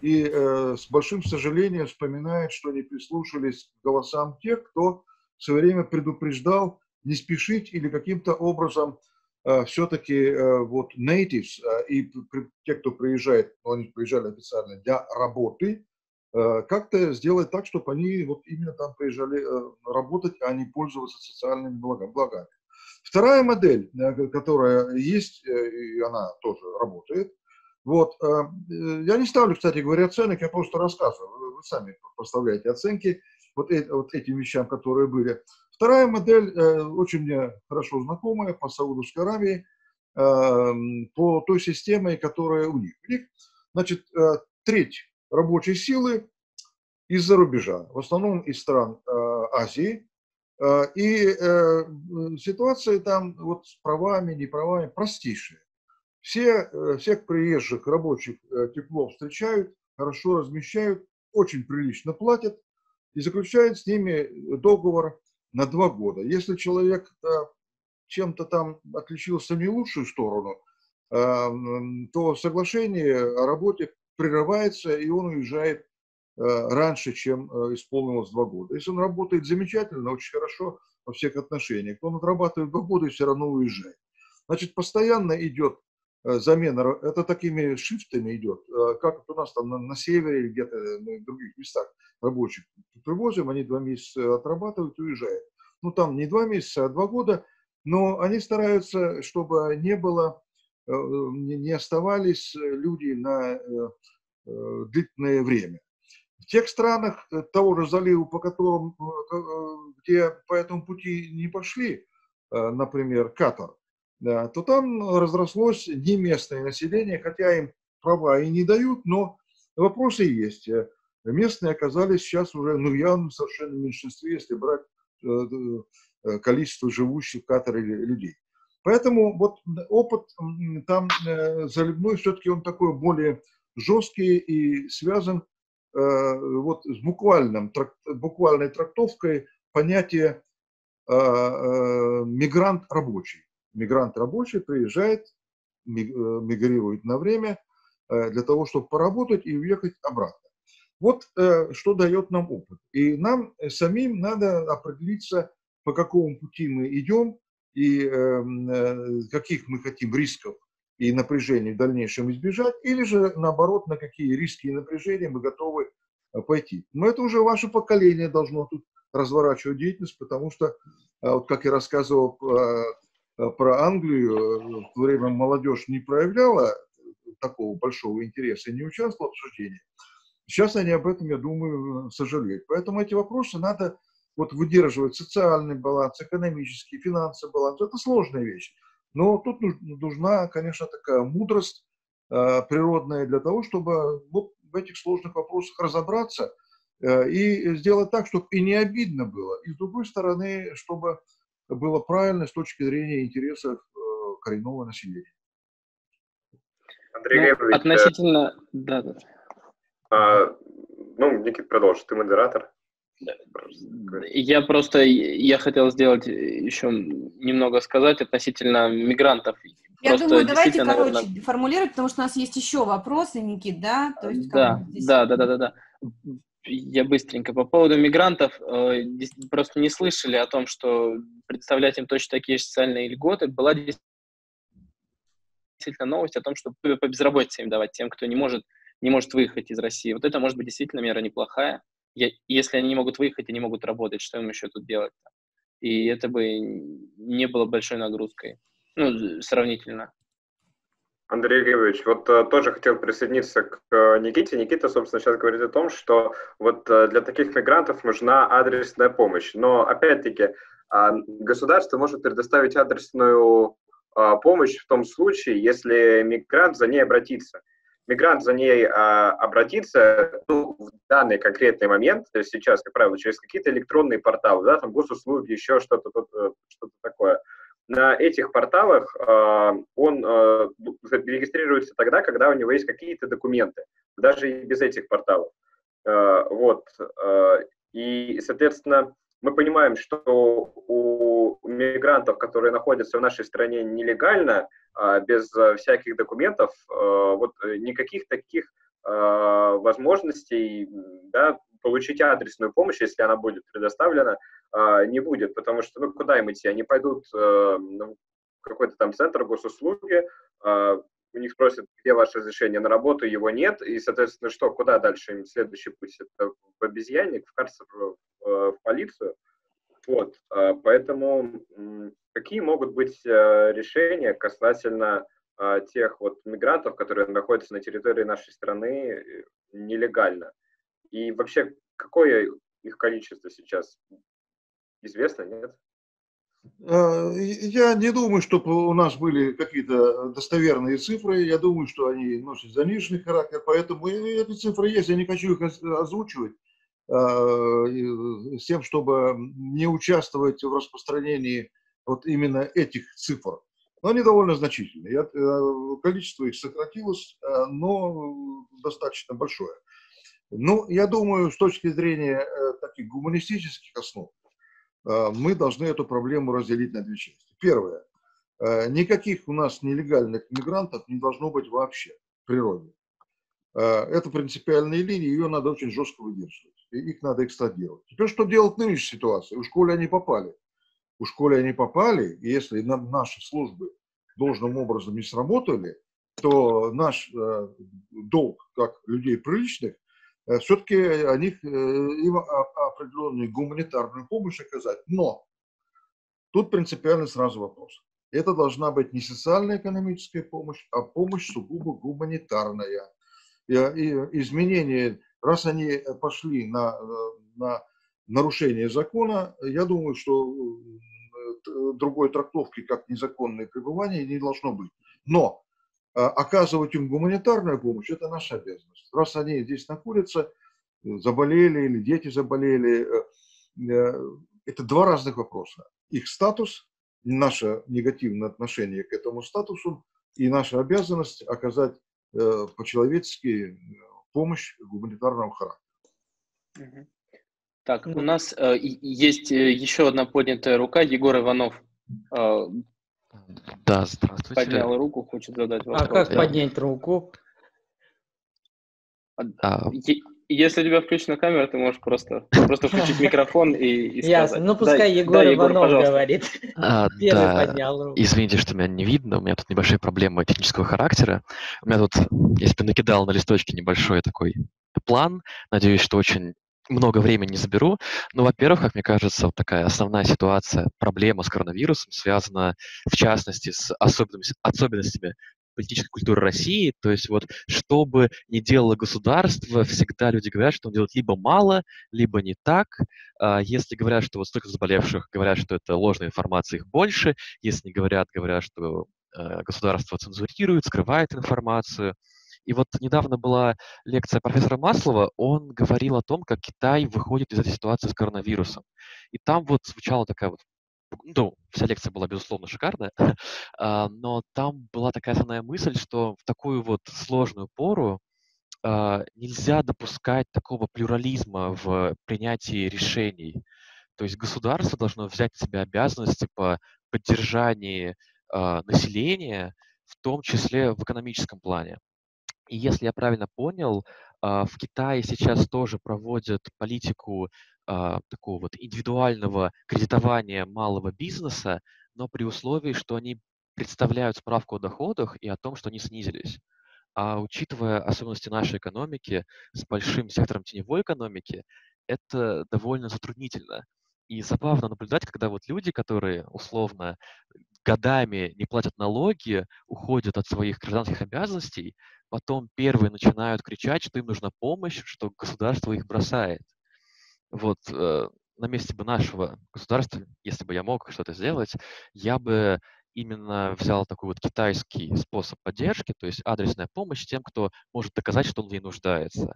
И э, с большим сожалением вспоминают, что не прислушались к голосам тех, кто... все время предупреждал не спешить или каким-то образом э, все-таки э, вот natives э, и при, те, кто приезжает, ну, они приезжали официально для работы, э, как-то сделать так, чтобы они вот именно там приезжали э, работать, а не пользоваться социальными благами. Вторая модель, э, которая есть, э, и она тоже работает. Вот, э, я не ставлю, кстати говоря, оценок, я просто рассказываю, вы сами поставляете оценки. Вот, вот этим вещам, которые были. Вторая модель, э, очень мне хорошо знакомая, по Саудовской Аравии, э, по той системе, которая у них. У них, значит, э, треть рабочей силы из-за рубежа, в основном из стран э, Азии. Э, и э, ситуация там вот с правами, неправами простейшая. Все, э, всех приезжих рабочих э, тепло встречают, хорошо размещают, очень прилично платят. И заключает с ними договор на два года. Если человек чем-то там отличился в не лучшую сторону, то соглашение о работе прерывается, и он уезжает раньше, чем исполнилось два года. Если он работает замечательно, очень хорошо во всех отношениях, то он отрабатывает два года и все равно уезжает. Значит, постоянно идет замена, это такими шифтами идет, как у нас там на, на севере или где-то на других местах рабочих привозим, они два месяца отрабатывают и уезжают. Ну там не два месяца, а два года, но они стараются, чтобы не было, не оставались люди на длительное время. В тех странах того же залива, по которым, где по этому пути не пошли, например, Катар, да, то там разрослось не местное население, хотя им права и не дают, но вопросы есть. Местные оказались сейчас уже, ну, явно в совершенно меньшинстве, если брать э, количество живущих в Катаре людей. Поэтому вот опыт там э, заливной, все-таки он такой более жесткий и связан э, вот с буквальным, трак, буквальной трактовкой понятия э, э, мигрант-рабочий. Мигрант рабочий приезжает, мигрирует на время для того, чтобы поработать и уехать обратно. Вот что дает нам опыт. И нам самим надо определиться, по какому пути мы идем и каких мы хотим рисков и напряжений в дальнейшем избежать, или же наоборот, на какие риски и напряжения мы готовы пойти. Но это уже ваше поколение должно тут разворачивать деятельность, потому что, вот как я рассказывал, про Англию в то время молодежь не проявляла такого большого интереса и не участвовала в обсуждении. Сейчас они об этом, я думаю, сожалеют. Поэтому эти вопросы надо вот выдерживать. Социальный баланс, экономический, финансовый баланс. Это сложная вещь. Но тут нужна, конечно, такая мудрость э, природная для того, чтобы вот в этих сложных вопросах разобраться э, и сделать так, чтобы и не обидно было. И с другой стороны, чтобы было правильно с точки зрения интересов коренного населения. Андрей Глебович, относительно... Да, да. А, ну, Никита, продолжи, ты модератор. Я просто, я хотел сделать еще немного сказать относительно мигрантов. Я просто думаю, давайте, короче, наверное... формулировать, потому что у нас есть еще вопросы, Никит, да? То есть, да, здесь... да, да, да, да, да. Я быстренько. По поводу мигрантов, э, просто не слышали о том, что представлять им точно такие же социальные льготы. Была действительно новость о том, что по безработице им давать, тем, кто не может, не может выехать из России. Вот это может быть действительно мера неплохая. Я, если они не могут выехать и не могут работать, что им еще тут делать-то? И это бы не было большой нагрузкой. Ну, сравнительно. Андрей Глебович, вот тоже хотел присоединиться к Никите. Никита, собственно, сейчас говорит о том, что вот для таких мигрантов нужна адресная помощь. Но, опять-таки, государство может предоставить адресную помощь в том случае, если мигрант за ней обратится. Мигрант за ней обратится ну, в данный конкретный момент, то есть сейчас, как правило, через какие-то электронные порталы, да, там госуслуги, еще что-то, что-то такое. На этих порталах э, он э, регистрируется тогда, когда у него есть какие-то документы, даже и без этих порталов. Э, вот. Э, и, соответственно, мы понимаем, что у мигрантов, которые находятся в нашей стране нелегально, э, без всяких документов, э, вот никаких таких э, возможностей, да, получить адресную помощь, если она будет предоставлена, не будет, потому что ну, куда им идти? Они пойдут э, в какой-то там центр госуслуги, э, у них спросят, где ваше разрешение на работу, его нет, и, соответственно, что, куда дальше им следующий путь? Это в обезьянник, в карцер, в, в полицию. Вот, поэтому какие могут быть решения касательно э, тех вот мигрантов, которые находятся на территории нашей страны нелегально? И вообще, какое их количество сейчас? Известно, нет? Я не думаю, чтобы у нас были какие-то достоверные цифры. Я думаю, что они носят заниженный характер. Поэтому эти цифры есть. Я не хочу их озвучивать с тем, чтобы не участвовать в распространении вот именно этих цифр. Но они довольно значительные. Количество их сократилось, но достаточно большое. Но я думаю, с точки зрения таких гуманистических основ, мы должны эту проблему разделить на две части. Первое. Никаких у нас нелегальных мигрантов не должно быть вообще в природе. Это принципиальная линия, ее надо очень жестко выдерживать. И их надо экстрадировать. Теперь что делать в нынешней ситуации? Уж коли они попали. Уж коли они попали, и если наши службы должным образом не сработали, то наш долг, как людей приличных, все-таки о них им определенную гуманитарную помощь оказать. Но тут принципиально сразу вопрос. Это должна быть не социально-экономическая помощь, а помощь сугубо гуманитарная. И изменения, раз они пошли на, на нарушение закона, я думаю, что другой трактовки, как незаконное пребывание, не должно быть. Но оказывать им гуманитарную помощь – это наша обязанность. Раз они здесь находятся, заболели или дети заболели, это два разных вопроса. Их статус, наше негативное отношение к этому статусу и наша обязанность оказать по-человечески помощь гуманитарного характера. Так, у нас э, есть еще одна поднятая рука. Егор Иванов э, да, здравствуйте. Поднял руку, хочет задать вопрос. А как Я... поднять руку? А... Если у тебя включена камера, ты можешь просто, просто включить микрофон и, и сказать. Ясно, ну пускай да, Егор да, Иванов Егор, говорит. А, да. Поднял руку. Извините, что меня не видно, у меня тут небольшие проблемы технического характера. У меня тут, я себе накидал на листочке небольшой такой план, надеюсь, что очень... много времени не заберу. Ну, во-первых, как мне кажется, вот такая основная ситуация, проблема с коронавирусом связана, в частности, с особенностями политической культуры России. То есть вот что бы ни делало государство, всегда люди говорят, что он делает либо мало, либо не так. Если говорят, что вот столько заболевших, говорят, что это ложная информация, их больше. Если не говорят, говорят, что государство цензурирует, скрывает информацию. И вот недавно была лекция профессора Маслова, он говорил о том, как Китай выходит из этой ситуации с коронавирусом. И там вот звучала такая вот, ну, вся лекция была, безусловно, шикарная, но там была такая основная мысль, что в такую вот сложную пору нельзя допускать такого плюрализма в принятии решений. То есть государство должно взять на себя обязанности по поддержанию населения, в том числе в экономическом плане. И если я правильно понял, в Китае сейчас тоже проводят политику такого вот индивидуального кредитования малого бизнеса, но при условии, что они представляют справку о доходах и о том, что они снизились. А учитывая особенности нашей экономики с большим сектором теневой экономики, это довольно затруднительно. И забавно наблюдать, когда вот люди, которые условно годами не платят налоги, уходят от своих гражданских обязанностей, потом первые начинают кричать, что им нужна помощь, что государство их бросает. Вот э, на месте бы нашего государства, если бы я мог что-то сделать, я бы именно взял такой вот китайский способ поддержки, то есть адресная помощь тем, кто может доказать, что он в ней нуждается.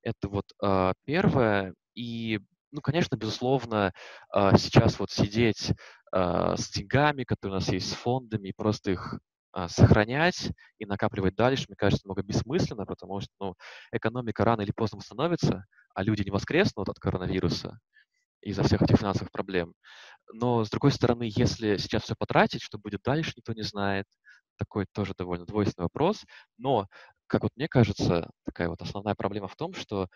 Это вот э, первое. И ну, конечно, безусловно, сейчас вот сидеть с деньгами, которые у нас есть, с фондами, и просто их сохранять и накапливать дальше, мне кажется, немного бессмысленно, потому что ну, экономика рано или поздно восстановится, а люди не воскреснут от коронавируса из-за всех этих финансовых проблем. Но, с другой стороны, если сейчас все потратить, что будет дальше, никто не знает. Такой тоже довольно двойственный вопрос. Но, как вот мне кажется, такая вот основная проблема в том, что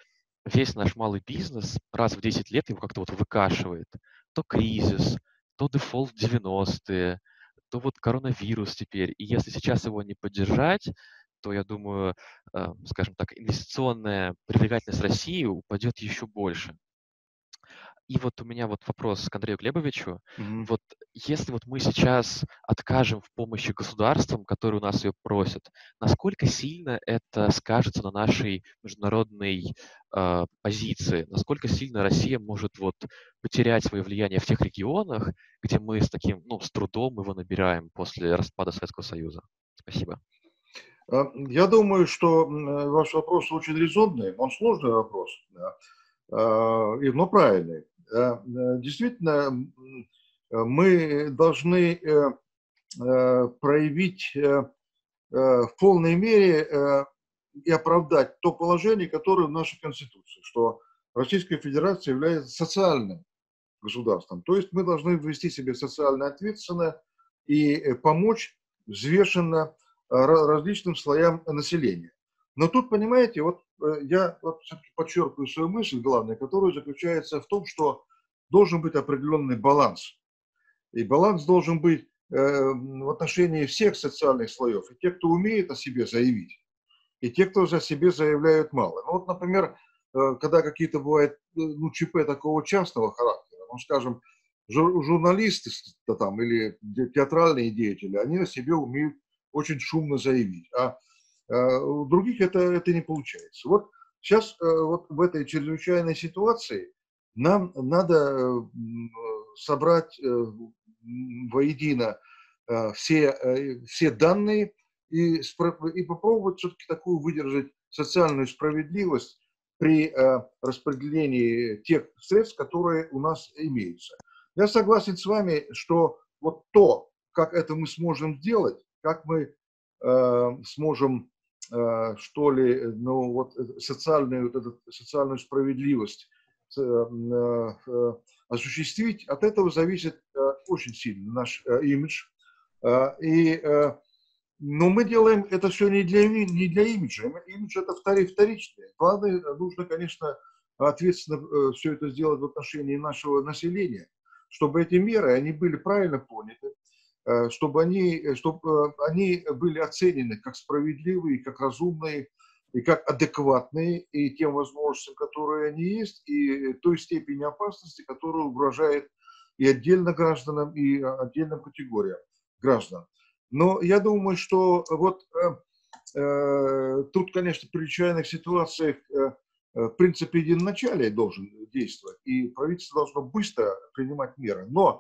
весь наш малый бизнес раз в десять лет его как-то вот выкашивает. То кризис, то дефолт в девяностые, то вот коронавирус теперь. И если сейчас его не поддержать, то, я думаю, э, скажем так, инвестиционная привлекательность России упадет еще больше. И вот у меня вот вопрос к Андрею Глебовичу. Mm-hmm. Вот если вот мы сейчас откажем в помощи государствам, которые у нас ее просят, насколько сильно это скажется на нашей международной э, позиции? Насколько сильно Россия может вот потерять свое влияние в тех регионах, где мы с таким, ну, с трудом его набираем после распада Советского Союза? Спасибо. Я думаю, что ваш вопрос очень резонный, он сложный вопрос, но правильный. Действительно, мы должны проявить в полной мере и оправдать то положение, которое в нашей Конституции, что Российская Федерация является социальным государством. То есть мы должны ввести себе социально ответственное и помочь взвешенно различным слоям населения. Но тут, понимаете, вот я вот подчеркиваю свою мысль главную, которая заключается в том, что должен быть определенный баланс. И баланс должен быть в отношении всех социальных слоев. И те, кто умеет о себе заявить, и те, кто за себе заявляют мало. Ну, вот, например, когда какие-то бывают ну, ЧП такого частного характера, ну, скажем, жур- журналисты там, или театральные деятели, они о себе умеют очень шумно заявить, а э, у других это, это не получается. Вот сейчас э, вот в этой чрезвычайной ситуации нам надо собрать э, воедино э, все, э, все данные и, и попробовать все-таки такую выдержать социальную справедливость при э, распределении тех средств, которые у нас имеются. Я согласен с вами, что вот то, как это мы сможем сделать, как мы э, сможем, э, что ли, ну, вот, социальную, вот эту, социальную справедливость э, э, осуществить, от этого зависит э, очень сильно наш э, имидж. Э, и, э, но мы делаем это все не для, не для имиджа. Имидж – это вторичное. Главное, нужно, конечно, ответственно все это сделать в отношении нашего населения, чтобы эти меры, они были правильно поняты, чтобы они, чтобы они были оценены как справедливые, как разумные и как адекватные и тем возможностям, которые они есть, и той степени опасности, которая угрожает и отдельно гражданам, и отдельным категориям граждан. Но я думаю, что вот э, тут, конечно, при чрезвычайных ситуациях э, принцип единоначалия должен действовать, и правительство должно быстро принимать меры. Но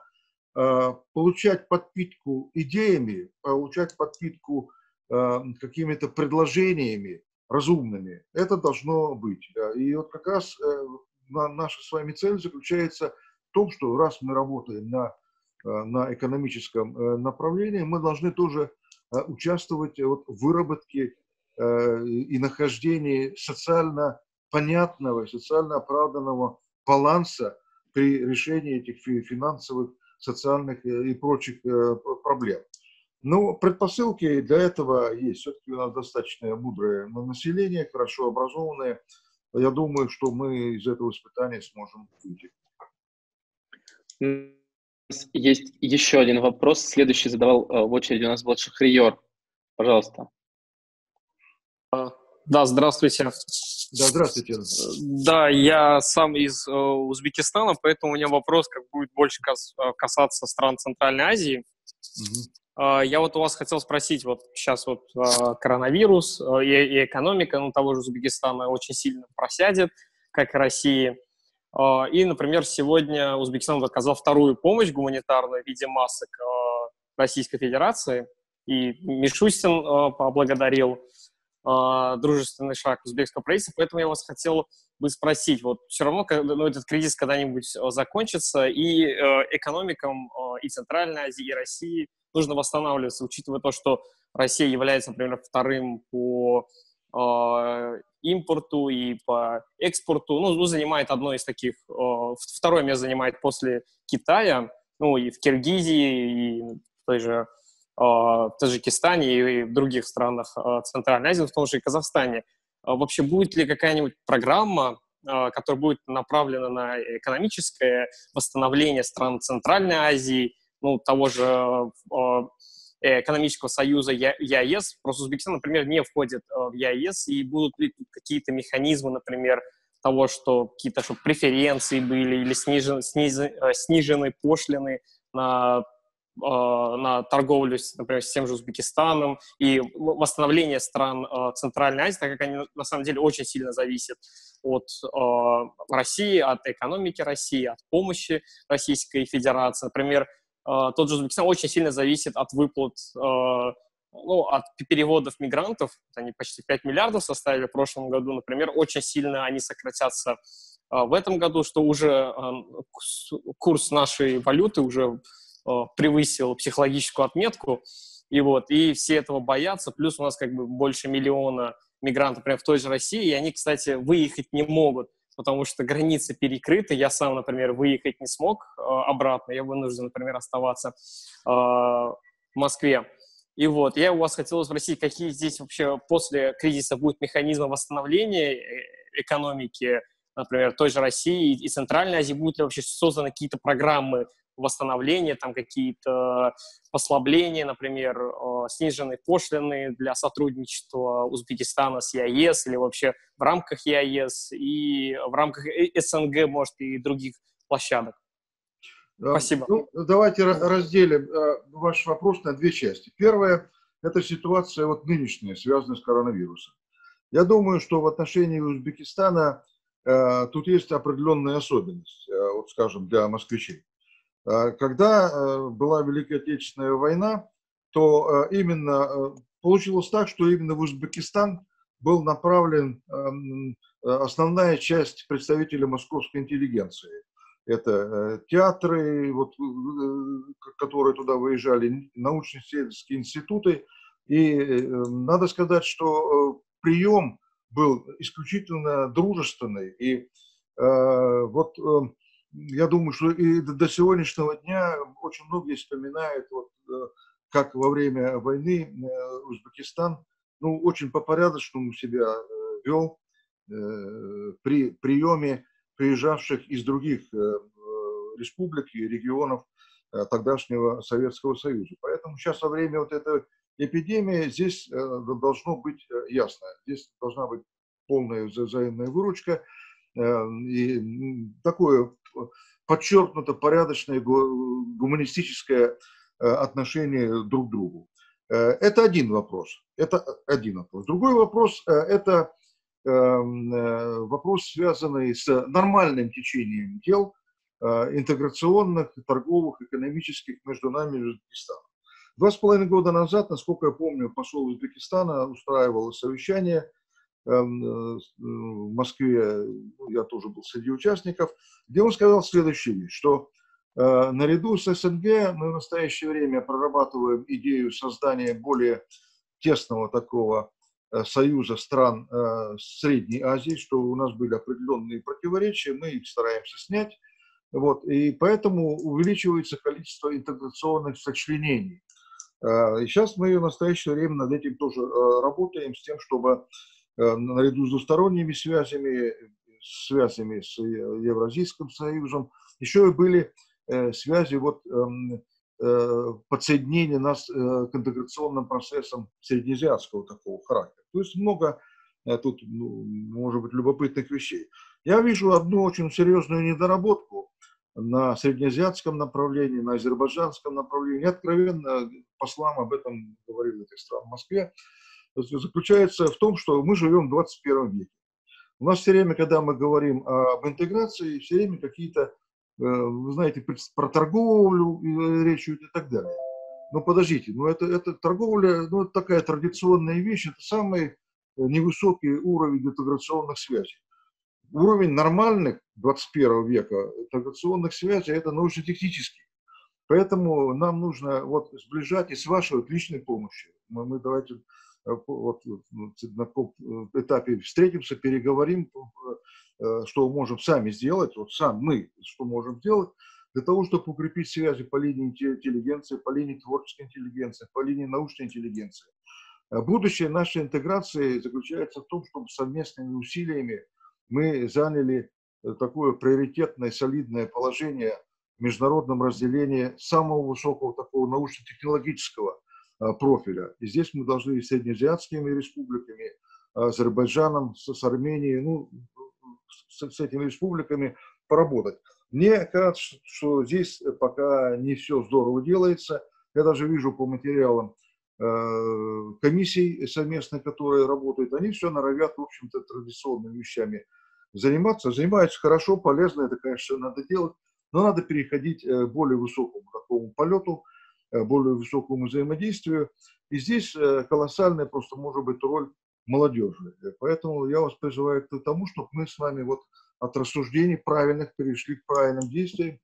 э, получать подпитку идеями, получать подпитку э, какими-то предложениями разумными, это должно быть. И вот как раз э, наша с вами цель заключается в том, что раз мы работаем на на экономическом направлении, мы должны тоже участвовать в выработке и нахождении социально понятного, социально оправданного баланса при решении этих финансовых, социальных и прочих проблем. Но предпосылки для этого есть. Все-таки у нас достаточно мудрое население, хорошо образованное. Я думаю, что мы из этого испытания сможем выйти. Есть еще один вопрос. Следующий задавал в очереди у нас был Шахриер. Пожалуйста. Да, здравствуйте. Да, здравствуйте. Да, я сам из Узбекистана, поэтому у меня вопрос, как будет больше касаться стран Центральной Азии. Угу. Я вот у вас хотел спросить, вот сейчас вот коронавирус и экономика ну, того же Узбекистана очень сильно просядет, как и Россия. И, например, сегодня Узбекистан оказал вторую помощь гуманитарную в виде масок Российской Федерации. И Мишустин поблагодарил дружественный шаг узбекского правительства. Поэтому я вас хотел бы спросить, вот все равно ну, этот кризис когда-нибудь закончится, и экономикам и Центральной Азии, и России нужно восстанавливаться, учитывая то, что Россия является, например, вторым по импорту и по экспорту, ну, занимает одно из таких, второе место занимает после Китая, ну, и в Киргизии, и в той же в Таджикистане, и в других странах Центральной Азии, в том же и Казахстане. Вообще, будет ли какая-нибудь программа, которая будет направлена на экономическое восстановление стран Центральной Азии, ну, того же экономического союза ЕАЭС, просто Узбекистан, например, не входит в ЕАЭС, и будут ли какие-то механизмы, например, того, что какие-то чтобы преференции были или снижен, снижен, снижены пошлины на, на торговлю, например, с тем же Узбекистаном, и восстановление стран Центральной Азии, так как они на самом деле очень сильно зависят от России, от экономики России, от помощи Российской Федерации. Например, тот же Узбекистан очень сильно зависит от выплат, ну, от переводов мигрантов. Они почти пять миллиардов составили в прошлом году. Например, очень сильно они сократятся в этом году, что уже курс нашей валюты уже превысил психологическую отметку. И вот, и все этого боятся. Плюс у нас как бы больше миллиона мигрантов, например, в той же России. И они, кстати, выехать не могут, потому что границы перекрыты. Я сам, например, выехать не смог э, обратно. Я вынужден, например, оставаться э, в Москве. И вот, я у вас хотел спросить, какие здесь вообще после кризиса будут механизмы восстановления экономики, например, той же России и Центральной Азии, будут ли вообще созданы какие-то программы восстановления, там какие-то послабления, например, сниженные пошлины для сотрудничества Узбекистана с ЕАЭС или вообще в рамках ЕАЭС и в рамках СНГ, может, и других площадок? Спасибо. Ну, давайте разделим ваш вопрос на две части. Первое – это ситуация вот нынешняя, связанная с коронавирусом. Я думаю, что в отношении Узбекистана тут есть определенная особенность, вот скажем, для москвичей. Когда была Великая Отечественная война, то именно получилось так, что именно в Узбекистан был направлен основная часть представителей московской интеллигенции. Это театры, вот, которые туда выезжали, научно-исследовательские институты. И надо сказать, что прием был исключительно дружественный. И вот... Я думаю, что и до сегодняшнего дня очень многие вспоминают, вот, как во время войны Узбекистан ну, очень по-порядочному себя вел при приеме приезжавших из других республик и регионов тогдашнего Советского Союза. Поэтому сейчас во время вот этой эпидемии здесь должно быть ясно, здесь должна быть полная взаимная выручка и такое подчеркнуто порядочное гуманистическое отношение друг к другу. Это один вопрос. Это один вопрос. Другой вопрос – это вопрос, связанный с нормальным течением дел интеграционных, торговых, экономических между нами и Узбекистаном. Два с половиной года назад, насколько я помню, посол Узбекистана устраивал совещание в Москве, я тоже был среди участников, где он сказал следующее, что э, наряду с СНГ мы в настоящее время прорабатываем идею создания более тесного такого э, союза стран э, Средней Азии, что у нас были определенные противоречия, мы их стараемся снять, вот, и поэтому увеличивается количество интеграционных сочленений. Э, и сейчас мы в настоящее время над этим тоже э, работаем, с тем, чтобы наряду с двусторонними связями, связями с Евразийским Союзом, еще и были связи, вот, подсоединения нас к интеграционным процессам среднеазиатского такого характера. То есть много тут, может быть, любопытных вещей. Я вижу одну очень серьезную недоработку на среднеазиатском направлении, на азербайджанском направлении. Я откровенно послам об этом говорил в этих странах в Москве. Заключается в том, что мы живем в двадцать первом веке. У нас все время, когда мы говорим об интеграции, все время какие-то, вы знаете, про торговлю речь идет и так далее. Но подождите, но это, это торговля, ну, это такая традиционная вещь, это самый невысокий уровень интеграционных связей. Уровень нормальных двадцать первого века интеграционных связей – это научно-технический. Поэтому нам нужно вот сближать и с вашей личной помощью. Мы, мы давайте... Вот, на каком этапе встретимся, переговорим, что можем сами сделать, вот сам мы, что можем делать, для того, чтобы укрепить связи по линии интеллигенции, по линии творческой интеллигенции, по линии научной интеллигенции. Будущее нашей интеграции заключается в том, чтобы совместными усилиями мы заняли такое приоритетное, солидное положение в международном разделении самого высокого такого научно-технологического профиля. И здесь мы должны с среднеазиатскими республиками, Азербайджаном, с Арменией, ну, с, с этими республиками поработать. Мне кажется, что здесь пока не все здорово делается. Я даже вижу по материалам э, комиссий совместных, которые работают, они все норовят, в общем-то, традиционными вещами заниматься. Занимаются хорошо, полезно, это, конечно, надо делать, но надо переходить к более высокому такому полету, более высокому взаимодействию. И здесь колоссальная просто может быть роль молодежи. Поэтому я вас призываю к тому, чтобы мы с вами вот от рассуждений правильных перешли к правильным действиям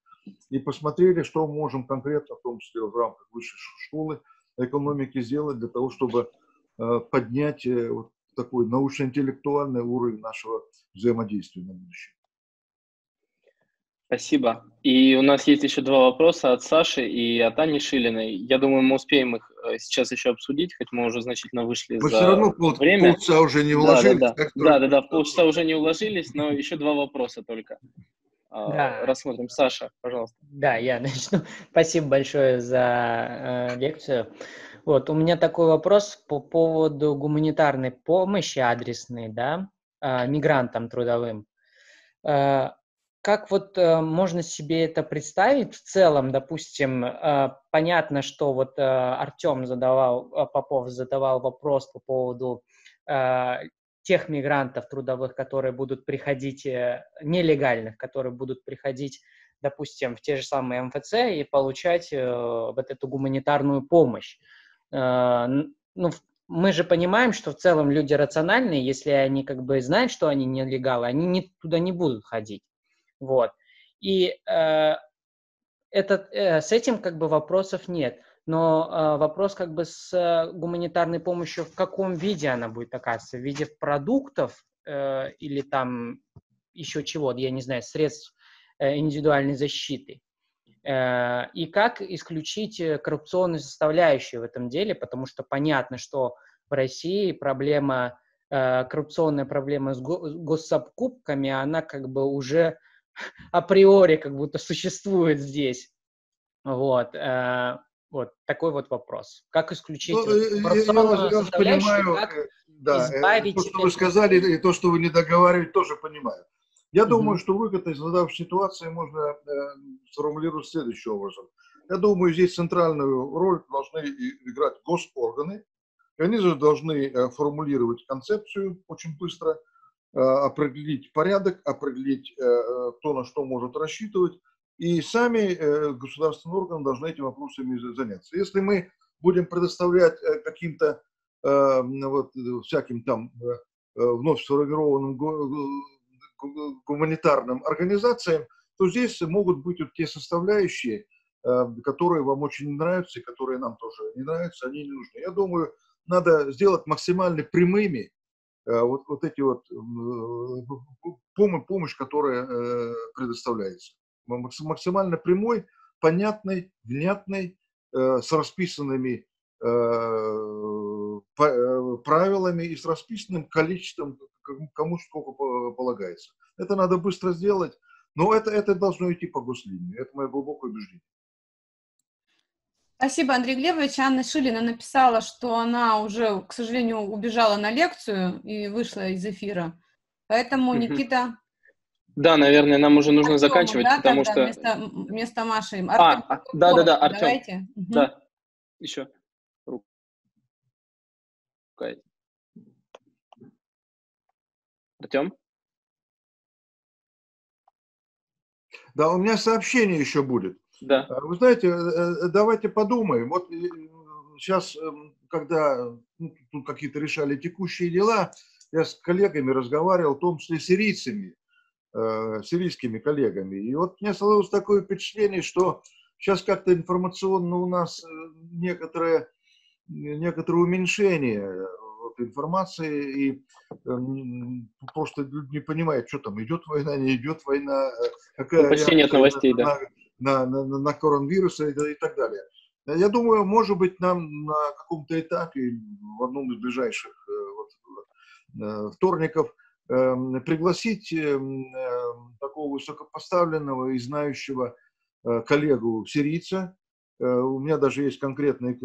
и посмотрели, что мы можем конкретно, в том числе в рамках высшей школы экономики, сделать для того, чтобы поднять вот такой научно-интеллектуальный уровень нашего взаимодействия на будущее. Спасибо. И у нас есть еще два вопроса от Саши и от Ани Шилиной. Я думаю, мы успеем их сейчас еще обсудить, хоть мы уже значительно вышли мы за все равно пол, время. Полчаса уже не уложились. Да, да, да, да, да, да, в полчаса уже не уложились, но еще два вопроса только. Да. Рассмотрим. Саша, пожалуйста. Да, я начну. Спасибо большое за э, лекцию. Вот, у меня такой вопрос по поводу гуманитарной помощи адресной, да, э, мигрантам трудовым. Э, как вот э, можно себе это представить в целом? Допустим, э, понятно, что вот э, Артем задавал, э, Попов задавал вопрос по поводу э, тех мигрантов трудовых, которые будут приходить, нелегальных, которые будут приходить, допустим, в те же самые МФЦ и получать э, вот эту гуманитарную помощь. Э, ну, мы же понимаем, что в целом люди рациональные, если они как бы знают, что они нелегалы, они не, туда не будут ходить. Вот. И э, этот, э, с этим как бы вопросов нет. Но э, вопрос как бы с э, гуманитарной помощью, в каком виде она будет оказываться? В виде продуктов э, или там еще чего-то, я не знаю, средств э, индивидуальной защиты? Э, и как исключить коррупционную составляющую в этом деле? Потому что понятно, что в России проблема, э, коррупционная проблема с го- госсобкупками, она как бы уже априори как будто существует здесь. Вот. Э, Вот такой вот вопрос. Как исключить? Ну, я, я понимаю, как да, избавить... то, что вы сказали, и то, что вы не договариваете, тоже понимаю. Я mm-hmm. думаю, что выход из задавшей ситуации можно э, сформулировать следующим образом. Я думаю, здесь центральную роль должны играть госорганы. И они же должны э, формулировать концепцию очень быстро, э, определить порядок, определить э, то, на что может рассчитывать. И сами государственные органы должны этими вопросами заняться. Если мы будем предоставлять каким-то вот, всяким там вновь сформированным гуманитарным организациям, то здесь могут быть вот те составляющие, которые вам очень не нравятся, и которые нам тоже не нравятся, они не нужны. Я думаю, надо сделать максимально прямыми вот, вот эти вот помощь, которая предоставляется. Максимально прямой, понятный, внятный, э, с расписанными э, по, э, правилами и с расписанным количеством, кому сколько полагается. Это надо быстро сделать, но это, это должно идти по гослинии. Это мое глубокое убеждение. Спасибо, Андрей Глебович. Анна Шилина написала, что она уже, к сожалению, убежала на лекцию и вышла из эфира. Поэтому, Никита... Да, наверное, нам уже нужно Артему, заканчивать, да, потому что... Вместо, вместо Маши. Артем, а, а, да, да, да, Артем. Давайте. Да, угу. Еще. Рука. Артем? Да, у меня сообщение еще будет. Да. Вы знаете, давайте подумаем. Вот сейчас, когда ну, тут какие-то решали текущие дела, я с коллегами разговаривал, в том числе с сирийцами. сирийскими коллегами. И вот мне сложилось такое впечатление, что сейчас как-то информационно у нас некоторое, некоторое уменьшение информации, и просто люди не понимают, что там, идет война, не идет война, какая почти нет новостей, на, да. на, на, на, на коронавирус и, и так далее. Я думаю, может быть, нам на каком-то этапе, в одном из ближайших вот, вторников, пригласить такого высокопоставленного и знающего коллегу-сирийца. У меня даже есть конкретная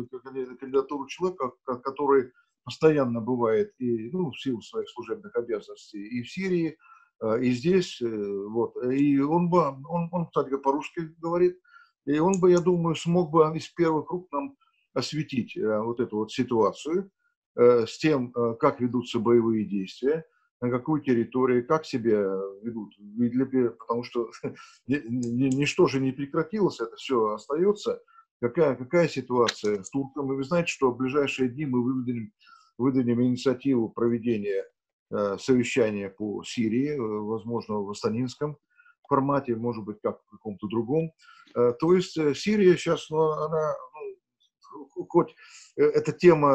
кандидатура человека, который постоянно бывает и, ну, в силу своих служебных обязанностей и в Сирии, и здесь. Вот. И он, бы, он, он, кстати, по-русски говорит. И он бы, я думаю, смог бы из первых рук нам осветить вот эту вот ситуацию с тем, как ведутся боевые действия, на какую территорию, как себя ведут, потому что ничто же не прекратилось, это все остается. Какая, какая ситуация с Турком? И вы знаете, что в ближайшие дни мы выдадим, выдадим инициативу проведения э, совещания по Сирии, возможно, в астанинском формате, может быть, как в каком-то другом. Э, то есть Сирия сейчас, ну, она, ну, хоть эта тема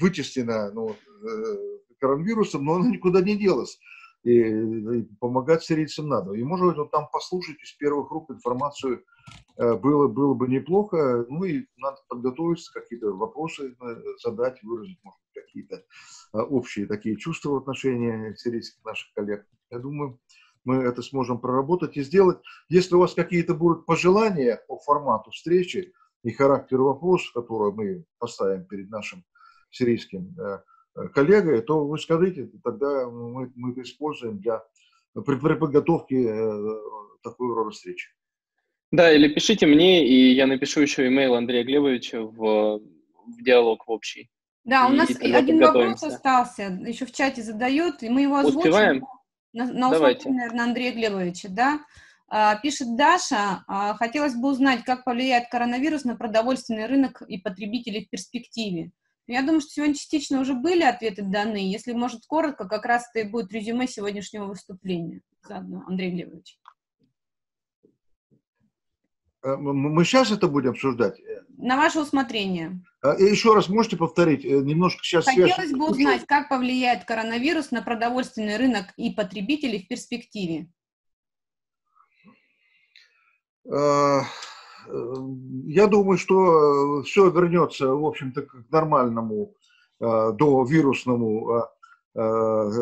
вытеснена, но... Э, коронавирусом, но она никуда не делась. и помогать сирийцам надо. И, может быть, вот там послушать из первых рук информацию было, было бы неплохо. Ну и надо подготовиться, какие-то вопросы задать, выразить, может, какие-то общие такие чувства в отношении сирийских наших коллег. Я думаю, мы это сможем проработать и сделать. Если у вас какие-то будут пожелания по формату встречи и характеру вопросов, которые мы поставим перед нашим сирийским коллегой, то вы скажите, тогда мы, мы это используем для, при, при подготовке э, такой рода встречи. Да, или пишите мне, и я напишу еще имейл Андрея Глебовича в, в диалог в общий. Да, и, у нас и один вопрос остался, еще в чате задают, и мы его озвучим. Успеваем? На, на условии, наверное, Андрея Глебовича, да. А, пишет Даша, а, хотелось бы узнать, как повлияет коронавирус на продовольственный рынок и потребителей в перспективе. Я думаю, что сегодня частично уже были ответы даны. Если, может, коротко, как раз это и будет резюме сегодняшнего выступления. Заодно, Андрей Глебович. Мы сейчас это будем обсуждать? На ваше усмотрение. И еще раз можете повторить? Немножко сейчас Хотелось связь... бы узнать, как повлияет коронавирус на продовольственный рынок и потребителей в перспективе. А... Я думаю, что все вернется, в общем-то, к нормальному довирусному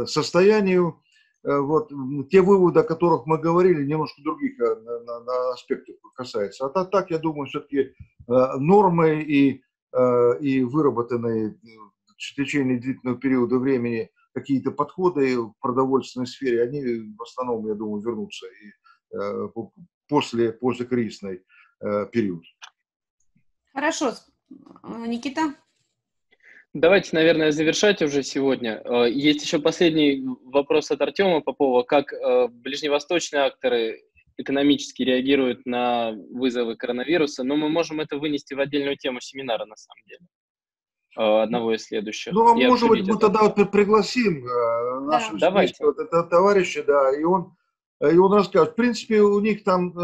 состоянию. Вот те выводы, о которых мы говорили, немножко других аспектов касается. А так, я думаю, все-таки нормы и, и выработанные в течение длительного периода времени какие-то подходы в продовольственной сфере, они в основном, я думаю, вернутся и после, после кризисной период. Хорошо. Никита? Давайте, наверное, завершать уже сегодня. Есть еще последний вопрос от Артема Попова. Как ближневосточные акторы экономически реагируют на вызовы коронавируса? Но мы можем это вынести в отдельную тему семинара, на самом деле. Одного из следующих. Ну, может быть, мы это. тогда вот пригласим нашего да. вот этого товарища, да, и он, и он расскажет. В принципе, у них там...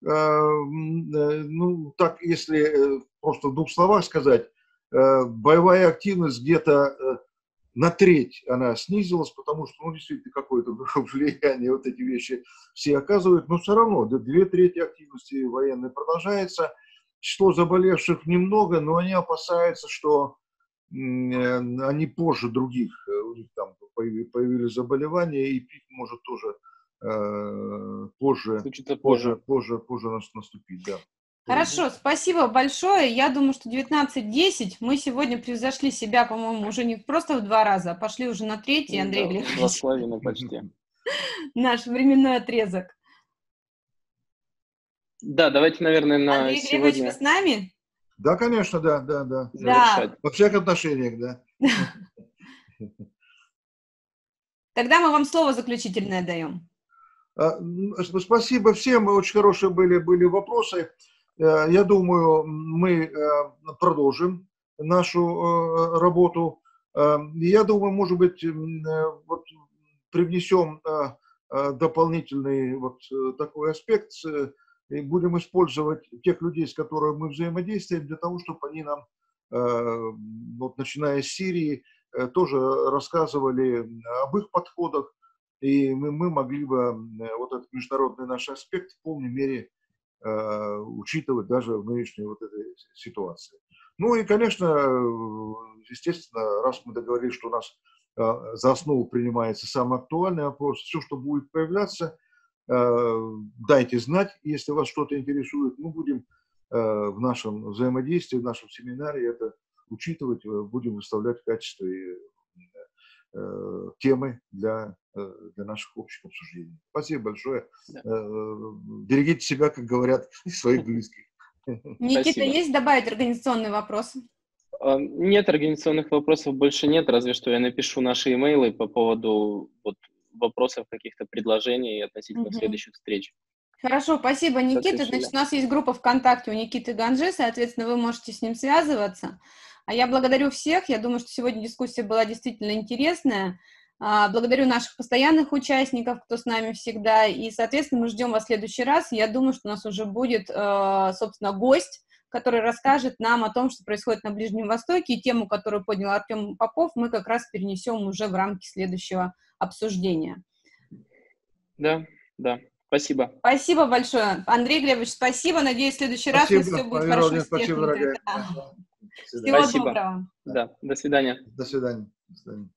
Ну, так, если просто в двух словах сказать, боевая активность где-то на треть она снизилась, потому что, ну, действительно, какое-то влияние вот эти вещи все оказывают, но все равно две трети активности военной продолжается, число заболевших немного, но они опасаются, что они позже других, у них там появились заболевания, и пик может тоже позже, позже, позже, позже, позже наступить, да. Хорошо, спасибо большое. Я думаю, что девятнадцать десять мы сегодня превзошли себя, по-моему, уже не просто в два раза, а пошли уже на третий, Андрей да, Глебович. Два с половиной почти. Наш временной отрезок. Да, давайте, наверное, на Андрей сегодня... Андрей Глебович, вы с нами? Да, конечно, да, да, да. да. Во всех отношениях, да. Тогда мы вам слово заключительное даем. Спасибо всем, очень хорошие были, были вопросы. Я думаю, мы продолжим нашу работу. Я думаю, может быть, вот привнесем дополнительный вот такой аспект и будем использовать тех людей, с которыми мы взаимодействуем, для того, чтобы они нам, вот, начиная с Сирии, тоже рассказывали об их подходах. И мы, мы могли бы вот этот международный наш аспект в полной мере э, учитывать даже в нынешней вот этой ситуации. Ну и, конечно, естественно, раз мы договорились, что у нас э, за основу принимается самый актуальный вопрос, все, что будет появляться, э, дайте знать, если вас что-то интересует. Мы будем э, в нашем взаимодействии, в нашем семинаре это учитывать, будем выставлять в качестве э, темы для... для наших общих обсуждений. Спасибо большое. Да. Берегите себя, как говорят, и своих близких. Никита, Спасибо. Есть добавить организационные вопросы? Нет, организационных вопросов больше нет, разве что я напишу наши имейлы по поводу вот, вопросов, каких-то предложений относительно угу. следующих встреч. Хорошо, спасибо, Никита. Значит, у нас есть группа ВКонтакте у Никиты Ганжи, соответственно, вы можете с ним связываться. А я благодарю всех. Я думаю, что сегодня дискуссия была действительно интересная. Благодарю наших постоянных участников, кто с нами всегда, и, соответственно, мы ждем вас в следующий раз. Я думаю, что у нас уже будет, собственно, гость, который расскажет нам о том, что происходит на Ближнем Востоке, и тему, которую поднял Артем Попов, мы как раз перенесем уже в рамки следующего обсуждения. Да, да. Спасибо. Спасибо большое. Андрей Глебович, спасибо. Надеюсь, в следующий спасибо. раз все будет Вера хорошо. Спасибо, дорогая. Да. Всего спасибо. доброго. Да. До свидания. До свидания. До свидания.